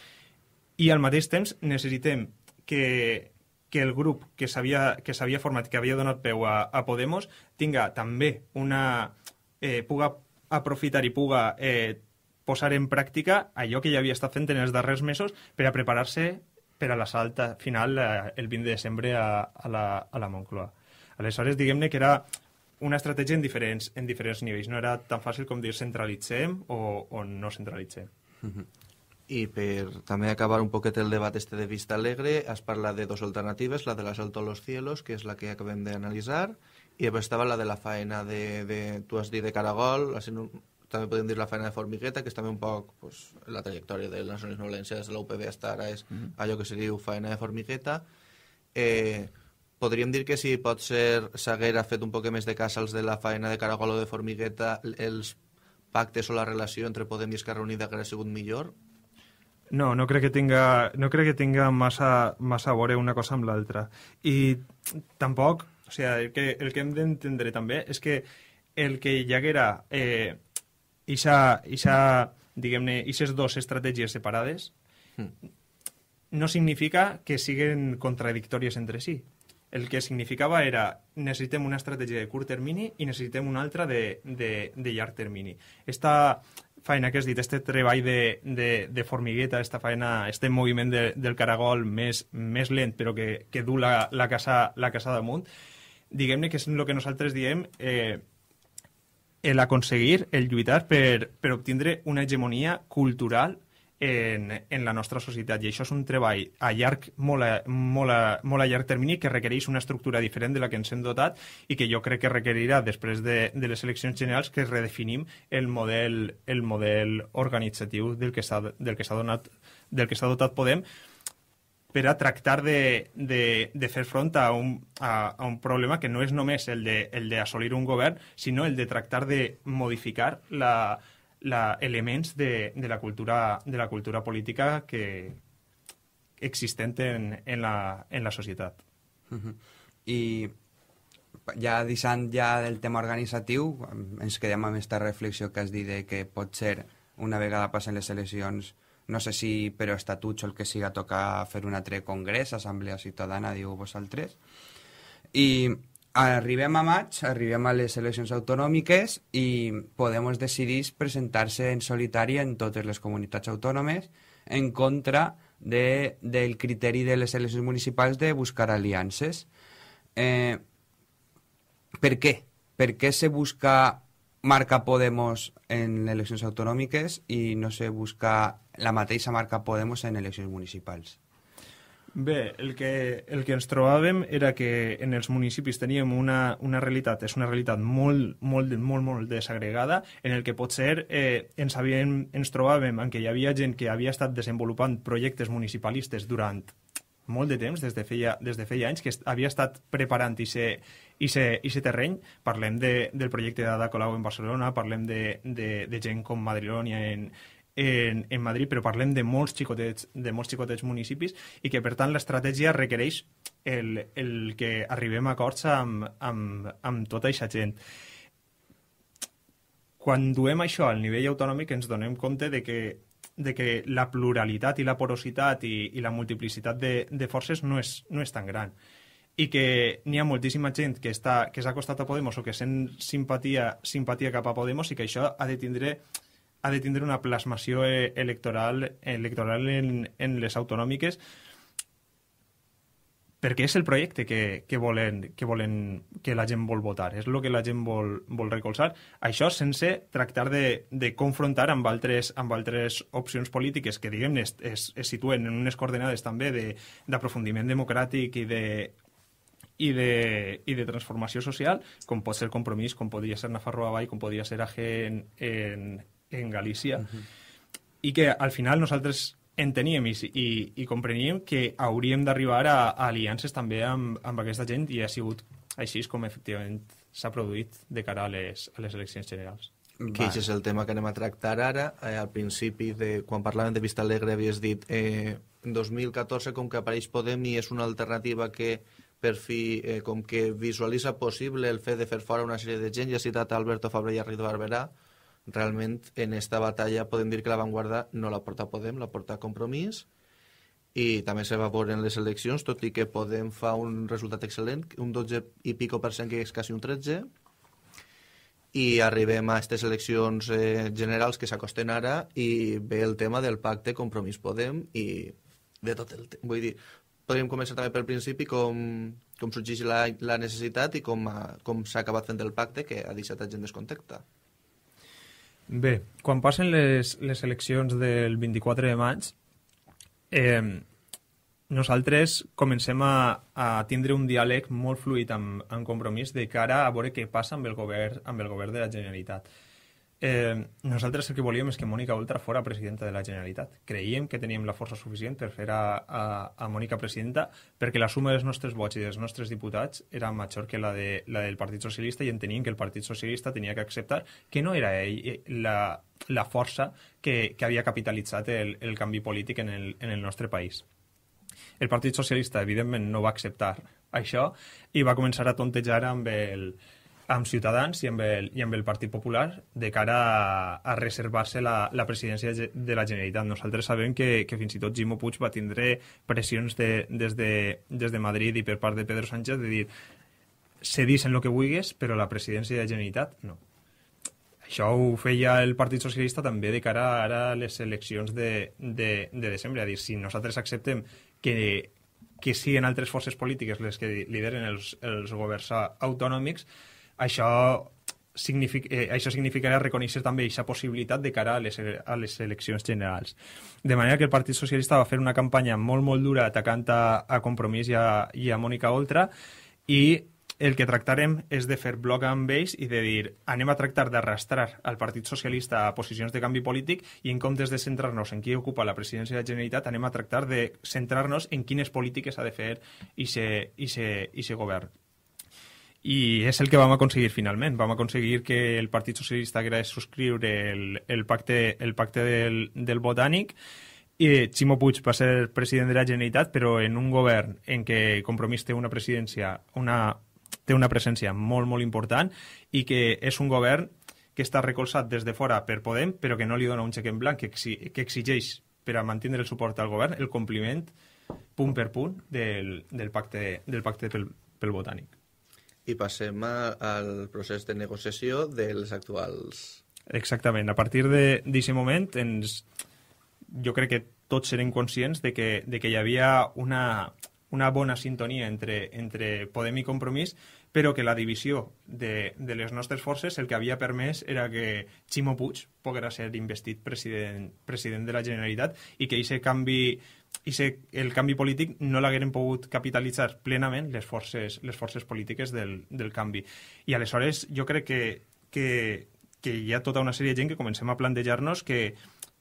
I al mateix temps necessitem que, que el grup que s'havia format, que havia donat peu a, a Podemos, tinga també una... Eh, puga aprofitar i puga... Eh, posar en pràctica allò que ja havia estat fent en els darrers mesos per a preparar-se per a l'assalt final el vint de desembre a, a, la, a la Moncloa. Aleshores, diguem-ne que era una estratègia en diferents, en diferents nivells. No era tan fàcil com dir centralitzem o, o no centralitzem. Uh-huh. I per també acabar un poquet el debat este de Vista Alegre, has parlat de dos alternatives, la de l'asalto a los cielos, que és la que acabem d'analitzar, i estava la de la faena de, de tu has dit de caragol, la sent un... també podem dir la feina de formigueta, que és també un poc pues, la trajectòria del nacionalisme valencià des de l'U P B fins ara, és mm-hmm. allò que se diu feina de formigueta. Eh, podríem dir que si potser s'haguera fet un poc més de cas als de la feina de caragol o de formigueta, els pactes o la relació entre Podem i Esquerra Unida hauria sigut millor? No, no crec que tinga, no crec que tinga massa, massa a veure una cosa amb l'altra. I tampoc, o sigui, el que, el que hem d'entendre també és que el que hi haguera... Eh, Ixa, ixa, diguem-ne, aquestes dues estratègies separades no significa que siguin contradictòries entre si. el que significava era necessitem una estratègia de curt termini i necessitem una altra de, de, de llarg termini. Esta feina que has dit, este treball de, de, de formigueta, esta feina, este moviment de, del caragol més, més lent però que, que du la, la, casa, la casa damunt, diguem-ne que és el que nosaltres diem... Eh, el aconseguir, el lluitar per, per obtindre una hegemonia cultural en, en la nostra societat. I això és un treball a llarg, molt a, molt, a, molt a llarg termini que requereix una estructura diferent de la que ens hem dotat i que jo crec que requerirà, després de, de les eleccions generals, que redefinim el model, el model organitzatiu del que s'ha donat, del que s'ha dotat Podem, per a tractar de, de, de fer front a un, a, a un problema que no és només el de, el de assolir un govern, sinó el de tractar de modificar la, la, elements de, de, la cultura, de la cultura política que existent en, en, la, en la societat. Uh-huh. I ja deixant ja del tema organitzatiu, ens quedem amb aquesta reflexió que has dit de que pot ser, una vegada passen les eleccions, no sé si per estatuts o el que siga toca fer un altre congrés, assemblea ciutadana, diu vosaltres. I arribem a maig, arribem a les eleccions autonòmiques i Podemos decidir presentar-se en solitari en totes les comunitats autònomes en contra de, del criteri de les eleccions municipals de buscar aliances. Eh, per què? Per què se busca... marca Podemos en eleccions autonòmiques i no se busca la mateixa marca Podemos en eleccions municipals? Bé, el que, el que ens trobàvem era que en els municipis teníem una, una realitat, és una realitat molt, molt, molt, molt desagregada, en el que potser eh, ens, havíem, ens trobàvem en què hi havia gent que havia estat desenvolupant projectes municipalistes durant molt de temps, des de feia, des de feia anys, que havia estat preparant i se i aquest terreny. Parlem de, del projecte d'Ada Colau en Barcelona, parlem de, de, de gent com Madrilonia en, en, en Madrid, però parlem de molts xicotets, de molts xicotets municipis i que, per tant, l'estratègia requereix el, el que arribem a acords amb, amb, amb tota aquesta gent. Quan duem això al nivell autonòmic ens donem compte de que de que la pluralitat i la porositat i, i la multiplicitat de, de forces no és, no és tan gran i que n'hi ha moltíssima gent que està, que s'ha acostat a Podemos o que sent simpatia, simpatia cap a Podemos i que això ha de tindre, ha de tindre una plasmació electoral, electoral en, en les autonòmiques, perquè és el projecte que, que, volen, que, volen, que la gent vol votar, és el que la gent vol, vol recolzar. Això sense tractar de, de confrontar amb altres, amb altres opcions polítiques que, diguem, es, es, es situen en unes coordenades també d'aprofundiment de, democràtic i de, i, de, i de transformació social, com pot ser Compromís, com podria ser Nafarroa Bai, com podria ser A G en, en, en Galícia. Uh-huh. I que al final nosaltres enteníem i, i, i compreníem que hauríem d'arribar a, a aliances també amb, amb aquesta gent, i ha sigut així com efectivament s'ha produït de cara a les, a les eleccions generals. Que aquest és el tema que anem a tractar ara. Eh, al principi, de, quan parlàvem de Vista Alegre, havies dit eh, dos mil catorze, com que apareix Podem i és una alternativa que per fi, eh, com que visualitza possible el fet de fer fora una sèrie de gent, i ha citat Alberto Fabra i Rita Barberà. Realment, en esta batalla podem dir que la vanguarda no la porta Podem, la porta Compromís, i també se va veure en les eleccions, tot i que Podem fa un resultat excel·lent, un dotze i pico per cent, que és quasi un tretze, i arribem a aquestes eleccions eh, generals que s'acosten ara, i ve el tema del pacte Compromís-Podem, i de tot el temps. Vull dir, podríem començar també pel principi com, com sorgeix la, la necessitat i com, com s'ha acabat fent el pacte, que ha deixat gent descontenta. Bé, quan passen les, les eleccions del vint-i-quatre de maig, eh, nosaltres comencem a, a tindre un diàleg molt fluid amb, amb Compromís de cara a veure què passa amb el govern, amb el govern de la Generalitat. Eh, nosaltres el que volíem és que Mònica Oltra fora presidenta de la Generalitat. Creiem que teníem la força suficient per fer a, a, a Mònica presidenta, perquè la suma dels nostres vots i dels nostres diputats era major que la, de, la del Partit Socialista, i enteníem que el Partit Socialista tenia que acceptar que no era ell la, la força que, que havia capitalitzat el, el canvi polític en el, en el nostre país. El Partit Socialista, evidentment, no va acceptar això i va començar a tontejar amb el amb Ciutadans i amb el, i amb el Partit Popular de cara a, a reservar-se la, la presidència de la Generalitat. Nosaltres sabem que, que fins i tot Ximo Puig va tindre pressions de, des, de, des de Madrid i per part de Pedro Sánchez de dir cedis en lo que vulguis, però la presidència de la Generalitat no. Això ho feia el Partit Socialista també de cara a, ara a les eleccions de, de, de desembre. A dir, si nosaltres acceptem que, que siguin altres forces polítiques les que lideren els, els governs autonòmics, Això, signific, eh, això significarà reconèixer també aquesta possibilitat de cara a les, a les eleccions generals. De manera que el Partit Socialista va fer una campanya molt, molt dura atacant a, a Compromís i a, i a Mònica Oltra, i el que tractarem és de fer bloc amb ells i de dir anem a tractar d'arrastrar al Partit Socialista a posicions de canvi polític, i en comptes de centrar-nos en qui ocupa la presidència de la Generalitat anem a tractar de centrar-nos en quines polítiques ha de fer aquest govern. I és el que vam aconseguir finalment. Vam aconseguir que el Partit Socialista hagués subscriure el, el pacte, el pacte del, del Botànic, i Ximo Puig va ser president de la Generalitat, però en un govern en què Compromís té una presidència, una, té una presència molt, molt important, i que és un govern que està recolzat des de fora per Podem, però que no li dona un xec en blanc, que, exi, que exigeix per a mantenir el suport al govern el compliment punt per punt del, del pacte, del pacte pel, pel Botànic. I passem al procés de negociació dels actuals. Exactament. A partir d'aquest moment, ens, jo crec que tots serem conscients de que, de que hi havia una, una bona sintonia entre, entre Podem i Compromís, però que la divisió de, de les nostres forces el que havia permès era que Ximo Puig pogués ser investit president, president de la Generalitat, i que aquest canvi... i el canvi polític no l'hagueren pogut capitalitzar plenament les forces, les forces polítiques del, del canvi. I aleshores jo crec que, que, que hi ha tota una sèrie de gent que comencem a plantejar-nos que,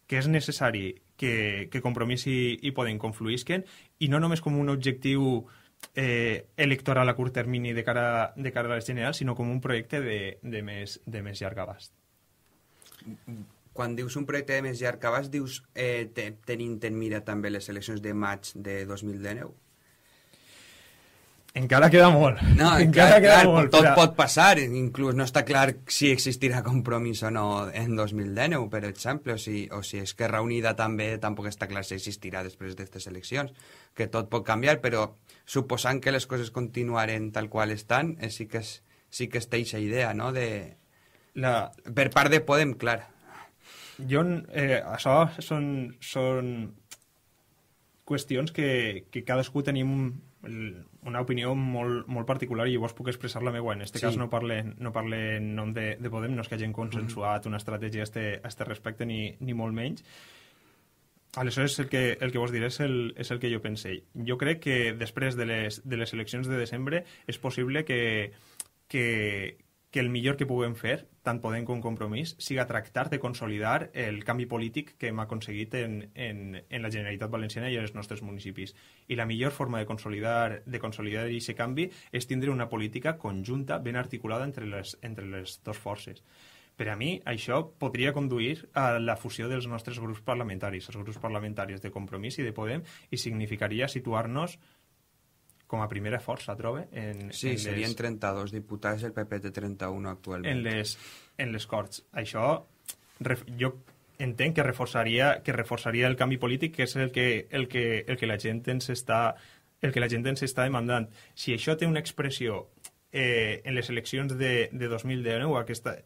que és necessari que, que Compromís i, i Podem confluïsquen, i no només com un objectiu eh, electoral a curt termini de cara, de cara a les generals, sinó com un projecte de, de, més, de més llarg abast. Quan dius un projecte de més llarg abast, dius eh, te, tenint en mira també les eleccions de maig de dos mil dinou? Encara queda molt. No, encara clar, queda clar, molt. Tot però... pot passar, inclús no està clar si existirà Compromís o no en dos mil dinou, per exemple, o si, o si Esquerra Unida també tampoc està clar si existirà després d'aquestes eleccions, que tot pot canviar, però suposant que les coses continuaren tal qual estan, eh, sí que és, sí que està aquesta idea, no? De... La... Per part de Podem, clar. Jo, eh, això són, són qüestions que, que cadascú tenim una opinió molt, molt particular, i llavors puc expressar la meva. En aquest sí. Cas no parle, no parle en nom de, de Podem, no és que hagin consensuat una estratègia a este respecte, ni, ni molt menys. Aleshores, el que, el que vos diré és el, és el que jo pensé. Jo crec que després de les, de les eleccions de desembre és possible que... que que el millor que puguem fer, tant Podem com Compromís, siga tractar de consolidar el canvi polític que hem aconseguit en, en, en la Generalitat Valenciana i en els nostres municipis. I la millor forma de consolidar de consolidar aquest canvi és tindre una política conjunta ben articulada entre les, entre les dues forces. Per a mi, això podria conduir a la fusió dels nostres grups parlamentaris, els grups parlamentaris de Compromís i de Podem, i significaria situar-nos com a primera força, trobe. En, sí, en les... serien trenta-dos diputats, el P P té trenta-un actualment. En les, en les Corts. Això ref, jo entenc que reforçaria, que reforçaria el canvi polític, que és el que, el que, el que la gent ens està, el que la gent ens està demandant. Si això té una expressió eh, en les eleccions de, de dos mil dinou, aquesta...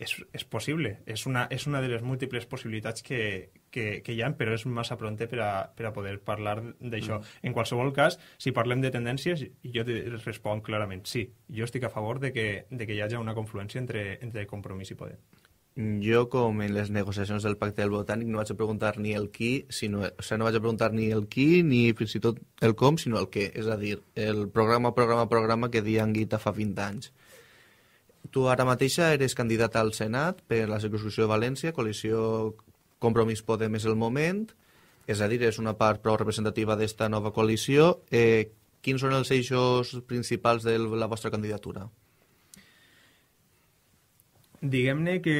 És, és possible, és una, és una de les múltiples possibilitats que, que, que hi ha, però és massa pronta per a, per a poder parlar d'això. Mm. En qualsevol cas, si parlem de tendències, jo te responc clarament, sí, jo estic a favor de que, de que hi hagi una confluència entre, entre Compromís i Podem. Jo, com en les negociacions del Pacte del Botànic, no vaig a preguntar ni el qui, sinó, o sigui, no vaig a preguntar ni el qui, ni fins i tot el com, sinó el què. És a dir, el programa, programa, programa que deia en Guita fa vint anys. Tu ara mateixa eres candidat al Senat per la circumscripció de València, coalició Compromís Podem és el moment, és a dir, és una part prou representativa d'esta nova coalició. Eh, quins són els eixos principals de la vostra candidatura? Diguem-ne que...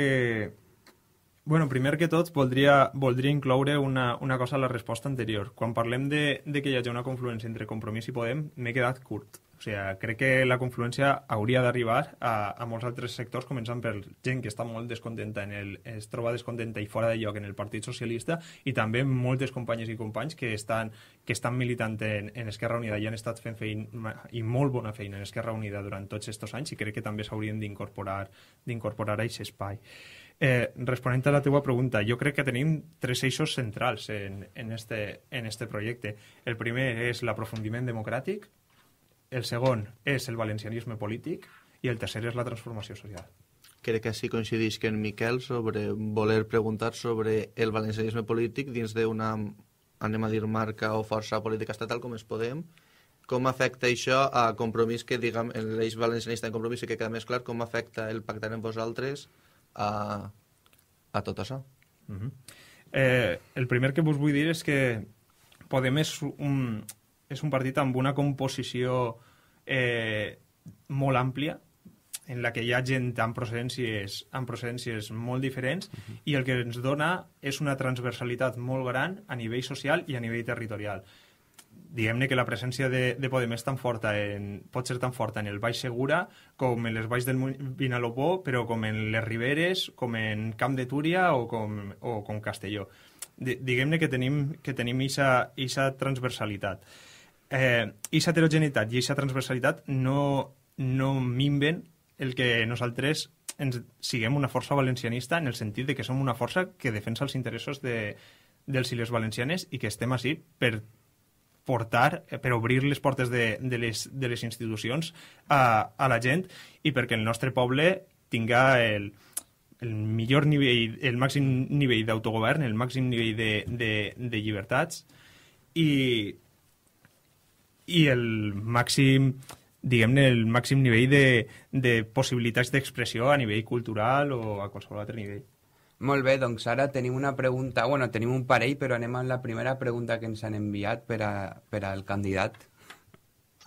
Bueno, primer que tot, voldria, voldria incloure una, una cosa a la resposta anterior. Quan parlem de, de que hi hagi una confluència entre Compromís i Podem, m'he quedat curt. O sigui, crec que la confluència hauria d'arribar a, a molts altres sectors, començant per gent que està molt descontenta, en el, es troba descontenta i fora de lloc en el Partit Socialista, i també moltes companyes i companys que estan, que estan militant en, en Esquerra Unida i han estat fent feina, i molt bona feina en Esquerra Unida durant tots aquests anys, i crec que també s'haurien d'incorporar d'incorporar a aquest espai. Eh, responent a la teva pregunta, jo crec que tenim tres eixos centrals en, en, este, en este projecte. El primer és l'aprofundiment democràtic, el segon és el valencianisme polític i el tercer és la transformació social. Crec que sí coincideix que en Miquel sobre voler preguntar sobre el valencianisme polític dins d'una, anem a dir, marca o força política estatal com es Podem. Com afecta això a Compromís, que diguem, l'eix valencianista en Compromís, i que queda més clar, com afecta el pactar amb vosaltres a, a tot això? Uh-huh. Eh, el primer que vos vull dir és que Podem és un, és un partit amb una composició eh, molt àmplia, en la que hi ha gent amb procedències, amb procedències molt diferents, uh-huh, i el que ens dona és una transversalitat molt gran a nivell social i a nivell territorial. Diguem-ne que la presència de, de Podem és tan forta en, pot ser tan forta en el Baix Segura com en les valls del Vinalopó, però com en les Riberes, com en Camp de Túria o com, o com Castelló. Diguem-ne que tenim que tenim eixa transversalitat. Eh, eixa heterogeneïtat i eixa transversalitat no, no minven el que nosaltres ens siguem una força valencianista, en el sentit de que som una força que defensa els interessos de, dels i les valencianes, i que estem així per portar, per obrir les portes de, de, les, de les institucions a, a la gent, i perquè el nostre poble tinga el, el millor nivell, el màxim nivell d'autogovern, el màxim nivell de, de, de llibertats i, i el màxim, diguem-ne, el màxim nivell de, de possibilitats d'expressió a nivell cultural o a qualsevol altre nivell. Molt bé, doncs ara tenim una pregunta, bueno, tenim un parell, però anem amb la primera pregunta que ens han enviat per, a, per al candidat.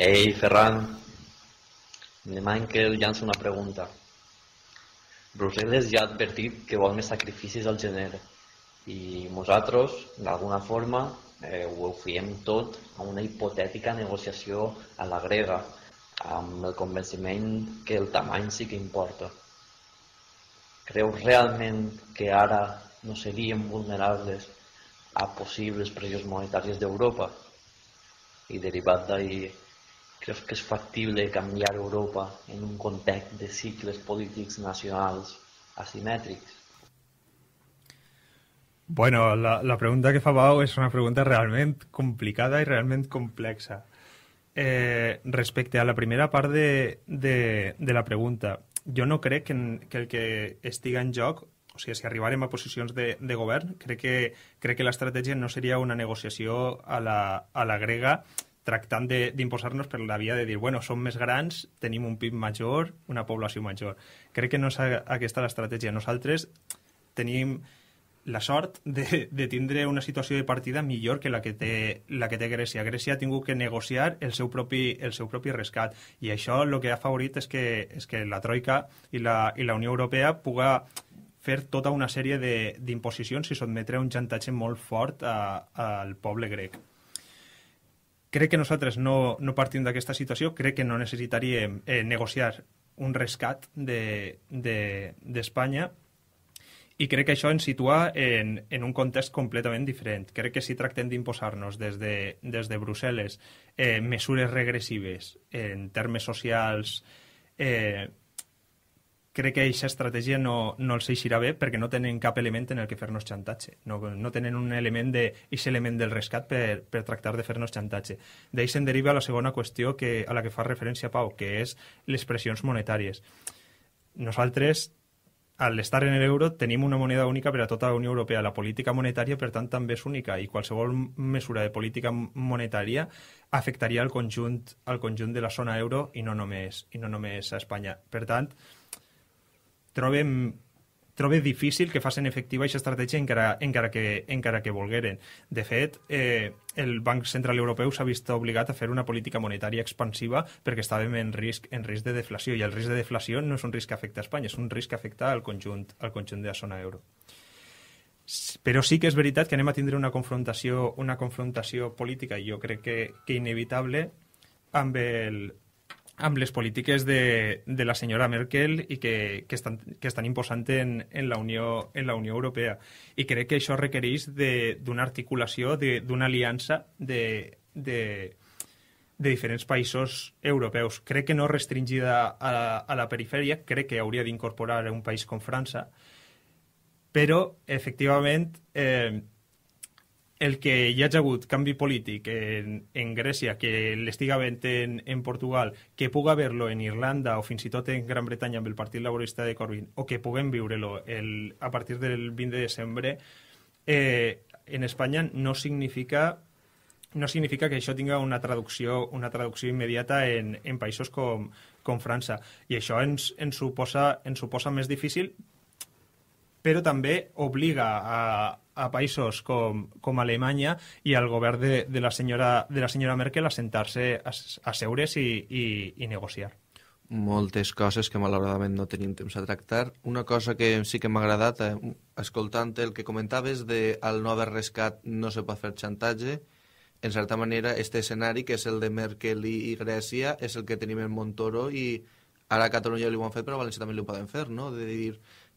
Ei, Ferran, demà que el llança una pregunta. Brussel·les ja ha advertit que vol més sacrificis al gener i nosaltres, d'alguna forma, eh, ho fiem tot a una hipotètica negociació a la grega, amb el convenciment que el tamany sí que importa. Creus realment que ara no seríem vulnerables a possibles pressions monetàries d'Europa? I derivat d'ahir, creus que és factible canviar Europa en un context de cicles polítics nacionals asimètrics? Bueno, la, la pregunta que fa Pau és una pregunta realment complicada i realment complexa. Eh, respecte a la primera part de, de, de la pregunta, jo no crec que, en, que el que estiga en joc, o sigui, si arribarem a posicions de, de govern, crec que, crec que l'estratègia no seria una negociació a la, a la grega tractant d'imposar-nos per la via de dir, bueno, som més grans, tenim un P I B major, una població major. Crec que no és aquesta l'estratègia. Nosaltres tenim la sort de, de tindre una situació de partida millor que la que té, la que té Grècia. Grècia ha tingut que negociar el seu propi, el seu propi rescat, i això el que ha favorit és que, és que la Troika i la, i la Unió Europea puga fer tota una sèrie d'imposicions i sotmetre un xantatge molt fort a, al poble grec. Crec que nosaltres no, no partim d'aquesta situació, crec que no necessitaríem eh, negociar un rescat de, de, d'Espanya, i crec que això ens situa en, en un context completament diferent. Crec que si tractem d'imposar-nos des, de, des de Brussel·les eh, mesures regressives en termes socials, eh, crec que aquesta estratègia no, no els eixirà bé, perquè no tenen cap element en el que fer-nos xantatge. No, no tenen un element de, aquest element del rescat per, per tractar de fer-nos xantatge. D'ahí se'n deriva la segona qüestió que, a la que fa referència Pau, que és les pressions monetàries. Nosaltres, al estar en l'euro, tenim una moneda única per a tota la Unió Europea. La política monetària, per tant, també és única, i qualsevol mesura de política monetària afectaria el conjunt, el conjunt de la zona euro, i no només, i no només a Espanya. Per tant, trobem, trobe difícil que facin efectiva aquesta estratègia encara, encara, que, encara que volgueren. De fet, eh, el Banc Central Europeu s'ha vist obligat a fer una política monetària expansiva perquè estàvem en risc, en risc de deflació, i el risc de deflació no és un risc que afecta a Espanya, és un risc que afecta al conjunt, al conjunt de la zona euro. Però sí que és veritat que anem a tindre una confrontació, una confrontació política, i jo crec que, que inevitable, amb el, amb les polítiques de, de la senyora Merkel i que, que, estan, que estan imposant en, en, la Unió, en la Unió Europea. I crec que això requereix d'una articulació, d'una aliança de, de, de diferents països europeus. Crec que no restringida a la, a la perifèria, crec que hauria d'incorporar un país com França, però, efectivament, eh, el que hi hagi hagut canvi polític en, en Grècia, que l'estiga havent en, en Portugal, que puga haver-lo en Irlanda o fins i tot en Gran Bretanya amb el Partit Laborista de Corbyn, o que puguem viure-lo a partir del vint de desembre, eh, en Espanya no significa, no significa que això tingui una traducció, una traducció immediata en, en països com, com França. I això ens, ens, suposa, ens suposa més difícil, però també obliga a, a països com, com Alemanya i al govern de, de, la senyora, de la senyora Merkel a sentar-se, a, a seure's i, i, i negociar. Moltes coses que malauradament no tenim temps a tractar. Una cosa que sí que m'ha agradat, eh, escoltant el que comentaves, de al no haver rescat no se pot fer xantatge. En certa manera, este escenari, que és el de Merkel i, i Grècia, és el que tenim en Montoro, i ara a Catalunya li ho han fet, però a València també li ho poden fer, no? De dir...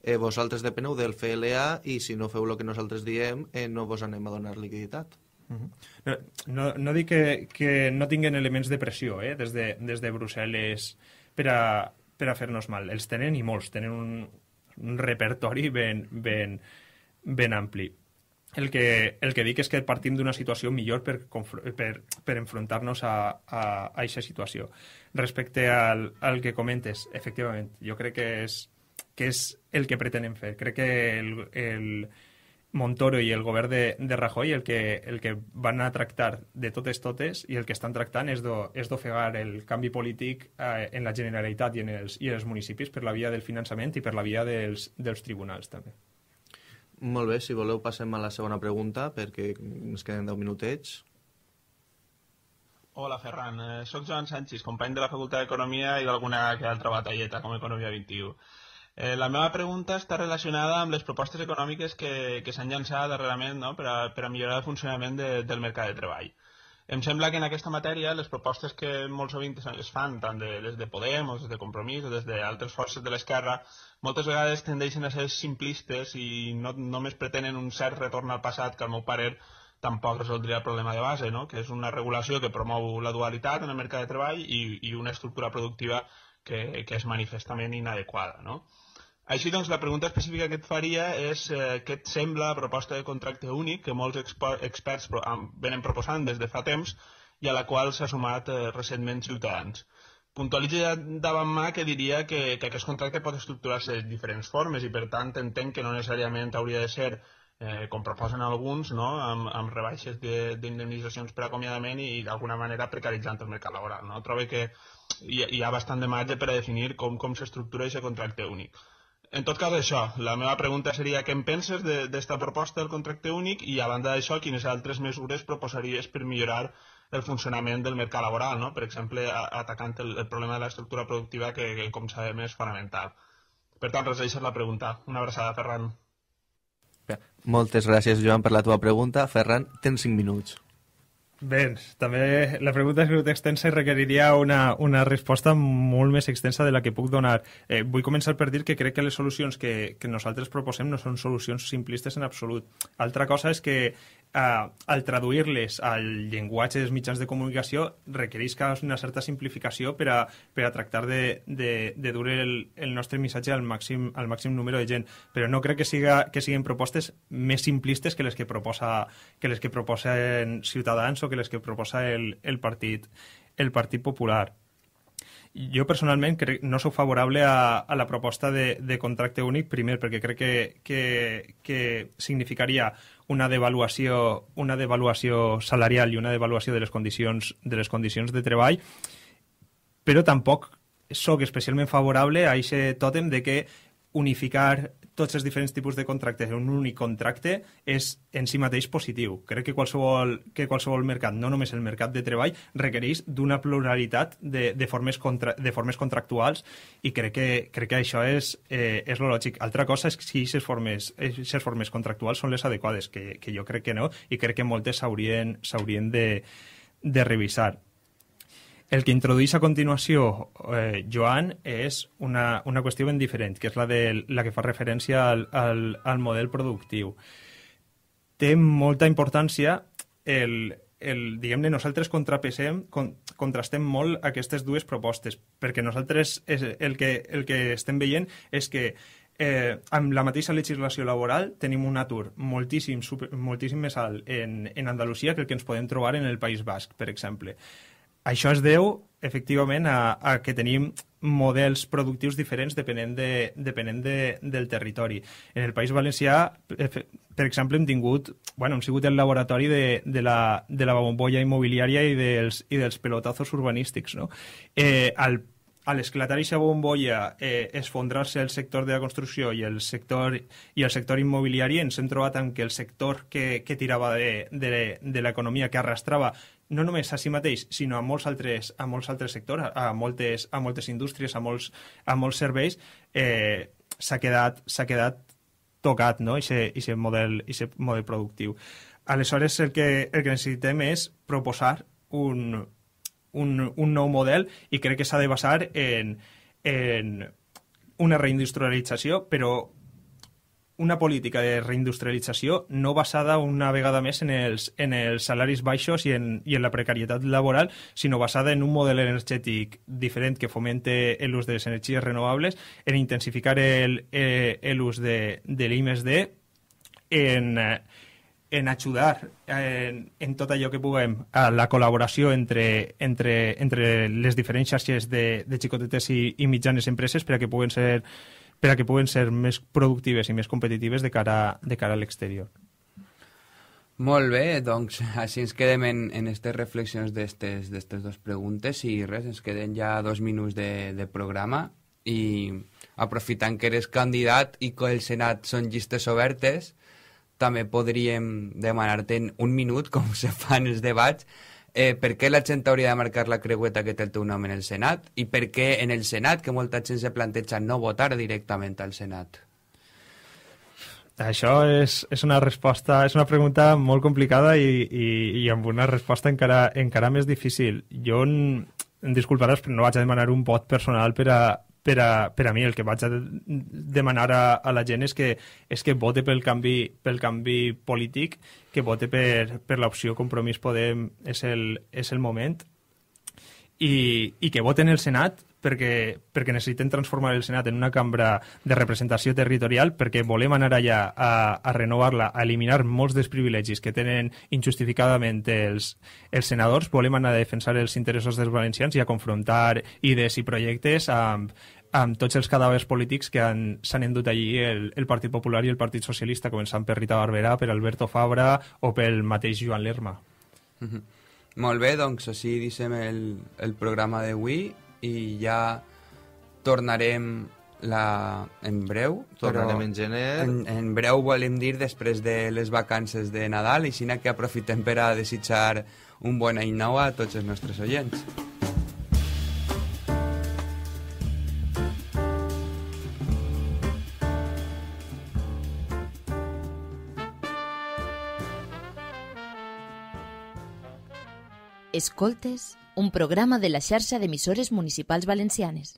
Eh, vosaltres depeneu del F L A i si no feu el que nosaltres diem, eh, no vos anem a donar liquiditat. Uh-huh. No, no, no dic que, que no tinguen elements de pressió eh, des, de, des de Brussel·les per a, per a fer-nos mal. Els tenen i molts, tenen un, un repertori ben, ben, ben ampli. El que, el que dic és que partim d'una situació millor per, per, per enfrontar-nos a aquesta situació. Respecte al, al que comentes, efectivament, jo crec que és que és el que pretenen fer. Crec que el, el Montoro i el govern de, de Rajoy el que, el que van a tractar de totes totes i el que estan tractant és d'ofegar el canvi polític eh, en la Generalitat i en, els, i en els municipis per la via del finançament i per la via dels, dels tribunals, també. Molt bé, si voleu passem a la segona pregunta perquè ens queden deu minutets. Hola, Ferran. Soc Joan Sánchez, company de la Facultat d'Economia i d'alguna que altra batalleta com Economia vint-i-u. Eh, la meva pregunta està relacionada amb les propostes econòmiques que, que s'han llançat darrerament, no? per, a, per a millorar el funcionament de, del mercat de treball. Em sembla que en aquesta matèria les propostes que molt sovint es fan, tant de, des de Podemos, des de Compromís o des d'altres forces de l'esquerra, moltes vegades tendeixen a ser simplistes i no, només pretenen un cert retorn al passat que, al meu parer, tampoc resoldria el problema de base, no? Que és una regulació que promou la dualitat en el mercat de treball i, i una estructura productiva que, que és manifestament inadequada, no? Així doncs, la pregunta específica que et faria és eh, què et sembla la proposta de contracte únic que molts experts pro venen proposant des de fa temps i a la qual s'ha sumat eh, recentment Ciutadans. Puntualitza davant mà que diria que, que aquest contracte pot estructurar-se de diferents formes i, per tant, entenc que no necessàriament hauria de ser, eh, com proposen alguns, no? amb, amb rebaixes d'indemnitzacions per acomiadament i, d'alguna manera, precaritzant el mercat laboral. No? Trobo que hi, hi ha bastant de marge per a definir com, com s'estructura aquest contracte únic. En tot cas, això. La meva pregunta seria què en penses d'esta proposta del contracte únic i, a banda d'això, quines altres mesures proposaries per millorar el funcionament del mercat laboral, no? Per exemple, a, atacant el, el problema de l'estructura productiva que, que, com sabem, és fonamental. Per tant, res, deixes la pregunta. Una abraçada, Ferran. Bé, moltes gràcies, Joan, per la teva pregunta. Ferran, tens cinc minuts. Bé, també la pregunta és molt extensa i requeriria una, una resposta molt més extensa de la que puc donar. Eh, vull començar per dir que crec que les solucions que, que nosaltres proposem no són solucions simplistes en absolut. Altra cosa és que eh, al traduir-les al llenguatge dels mitjans de comunicació requereix una certa simplificació per a, per a tractar de, de, de dur el, el nostre missatge al màxim, al màxim número de gent. Però no crec que, siga, que siguin propostes més simplistes que les que proposa, que les que proposen Ciutadans que les que proposa el, el, partit, el Partit Popular. Jo, personalment, crec, no soc favorable a, a la proposta de, de contracte únic, primer, perquè crec que, que, que significaria una devaluació, una devaluació salarial i una devaluació de les condicions de, les condicions de treball, però tampoc soc especialment favorable a aquest tòtem de que unificar tots els diferents tipus de contractes en un únic contracte és en si mateix positiu. Crec que qualsevol, que qualsevol mercat, no només el mercat de treball, requereix d'una pluralitat de, de, formes contra, de formes contractuals i crec que, crec que això és, eh, és lo lògic. Altra cosa és si aquestes formes, formes contractuals són les adequades, que, que jo crec que no, i crec que moltes s'haurien de, de revisar. El que introduís a continuació, eh, Joan, és una, una qüestió ben diferent, que és la, de, la que fa referència al, al, al model productiu. Té molta importància el... el diguem-ne, nosaltres contrapesem, contrastem molt aquestes dues propostes, perquè nosaltres és, el, que, el que estem veient és que eh, amb la mateixa legislació laboral tenim un atur moltíssim, super, moltíssim més alt en, en Andalusia que el que ens podem trobar en el País Basc, per exemple. Això es deu, efectivament, a, a que tenim models productius diferents depenent, de, depenent de, del territori. En el País Valencià, per exemple, hem tingut, bueno, hem sigut el laboratori de, de, la, de la bombolla immobiliària i dels, i dels pelotazos urbanístics, no? Eh, al, a l'esclatar aquesta bombolla, eh, esfondrar-se el sector de la construcció i el sector, i el sector immobiliari, ens hem trobat amb que el sector que, que tirava de, de, de l'economia, que arrastrava no només a si mateix, sinó a molts altres, a molts altres sectors, a moltes, a moltes indústries, a molts, a molts serveis, eh, s'ha quedat, s'ha quedat tocat, no?, aquest model, model productiu. Aleshores, el que, el que necessitem és proposar un, un, un nou model, i crec que s'ha de basar en, en una reindustrialització, però una política de reindustrialització no basada una vegada més en els, en els salaris baixos i en, i en la precarietat laboral, sinó basada en un model energètic diferent que fomente l'ús de les energies renovables, en intensificar l'ús de, de l'I més D, en, en ajudar en, en tot allò que puguem a la col·laboració entre, entre, entre les diferents xarxes de, de xicotetes i, i mitjanes empreses perquè puguen ser per a que puguen ser més productives i més competitives de cara, de cara a l'exterior. Molt bé, doncs així ens quedem en, en aquestes reflexions d'aquestes dues preguntes i res, ens queden ja dos minuts de, de programa i aprofitant que eres candidat i que el Senat són llistes obertes, també podríem demanar-te en un minut, com se fan els debats, Eh, per què la gent hauria de marcar la creueta que té el teu nom en el Senat i per què en el Senat, que molta gent se planteja no votar directament al Senat? Això és, és una resposta, és una pregunta molt complicada i, i, i amb una resposta encara, encara més difícil. Jo, em disculparàs, però no vaig a demanar un vot personal per a, per a, per a mi. El que vaig a demanar a, a la gent és que, és que vote pel canvi, pel canvi polític, que vote per, per l'opció Compromís Podem és el, és el moment i, i que voten el Senat perquè, perquè necessiten transformar el Senat en una cambra de representació territorial perquè volem anar allà a, a renovar-la, a eliminar molts dels privilegis que tenen injustificadament els, els senadors, volem anar a defensar els interessos dels valencians i a confrontar idees i projectes amb amb tots els cadàvers polítics que s'han endut allí el, el Partit Popular i el Partit Socialista, començant per Rita Barberà, per Alberto Fabra o pel mateix Joan Lerma. Mm-hmm. Molt bé, doncs així deixem el, el programa d'avui i ja tornarem la... en breu. Tornarem en gener. En, en breu volem dir després de les vacances de Nadal, així que aprofitem per a desitjar un bon any nou a tots els nostres oients. Escoltes, un programa de la xarxa d'emissores municipals valencianes.